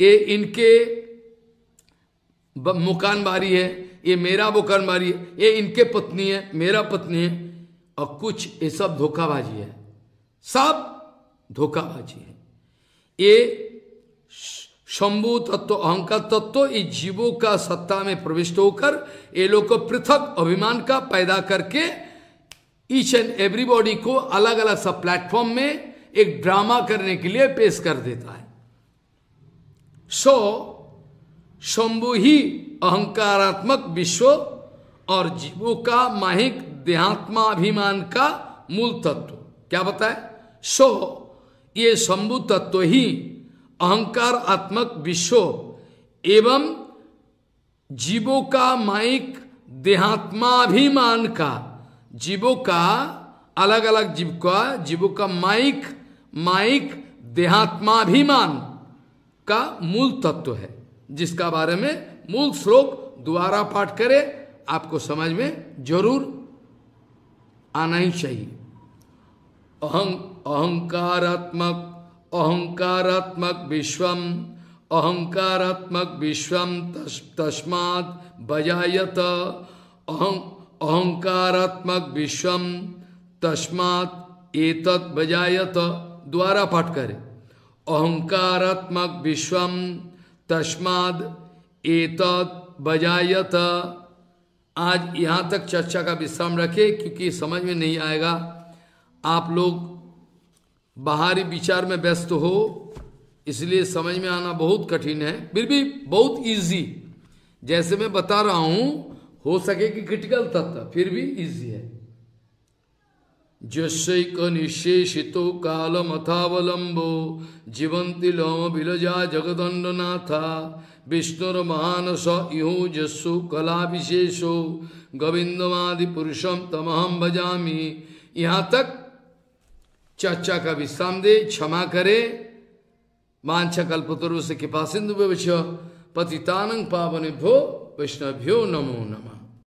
ये इनके मुकान बारी है, ये मेरा मुकान बारी है, ये इनके पत्नी है, मेरा पत्नी है, और कुछ ये सब धोखाबाजी है, सब धोखाबाजी है। ये शंभु तत्व अहंकार तत्व इस जीवों का सत्ता में प्रविष्ट होकर ये लोग को पृथक अभिमान का पैदा करके ईच एंड एवरीबॉडी को अलग अलग सब प्लेटफॉर्म में एक ड्रामा करने के लिए पेश कर देता है। सो शंभु ही अहंकारात्मक विश्व और जीवों का माहिक देहात्माभिमान का मूल तत्व क्या बताए। सो ये शंभु तत्व ही अहंकार आत्मक विश्व एवं जीवों का माइक देहात्माभिमान का जीवों का अलग अलग जीवों का माइक देहात्माभिमान का मूल तत्व है, जिसका बारे में मूल श्लोक दोबारा पाठ करें, आपको समझ में जरूर आना ही चाहिए। अहंकारात्मक अहंकारात्मक विश्वम तस्मात् बजायत अहंकारात्मक विश्वम तस्मात् एतत् बजायत द्वारा पाठ करें। अहंकारात्मक विश्वम तस्मात् एतत् बजायत। आज यहाँ तक चर्चा का विश्राम रखें, क्योंकि समझ में नहीं आएगा। आप लोग बाहरी विचार में व्यस्त हो, इसलिए समझ में आना बहुत कठिन है, फिर भी बहुत इजी। जैसे मैं बता रहा हूं, हो सके कि क्रिटिकल तत्व, फिर भी इजी है। जस्यैक निशेषितो कालम अथावलंबो जीवंति लोम बिलजा जगदंडनाथा विष्णुर महान स इहो जस्सु कला विशेषो गोविंदमादि पुरुषम तमहम भजामि। यहाँ तक चर्चा का विश्राम दे, क्षमा करे। वांछा कल्पतरु से कृपा सिंधु पतितानं पावनेभ्यो वैष्णवभ्यो नमो नमः।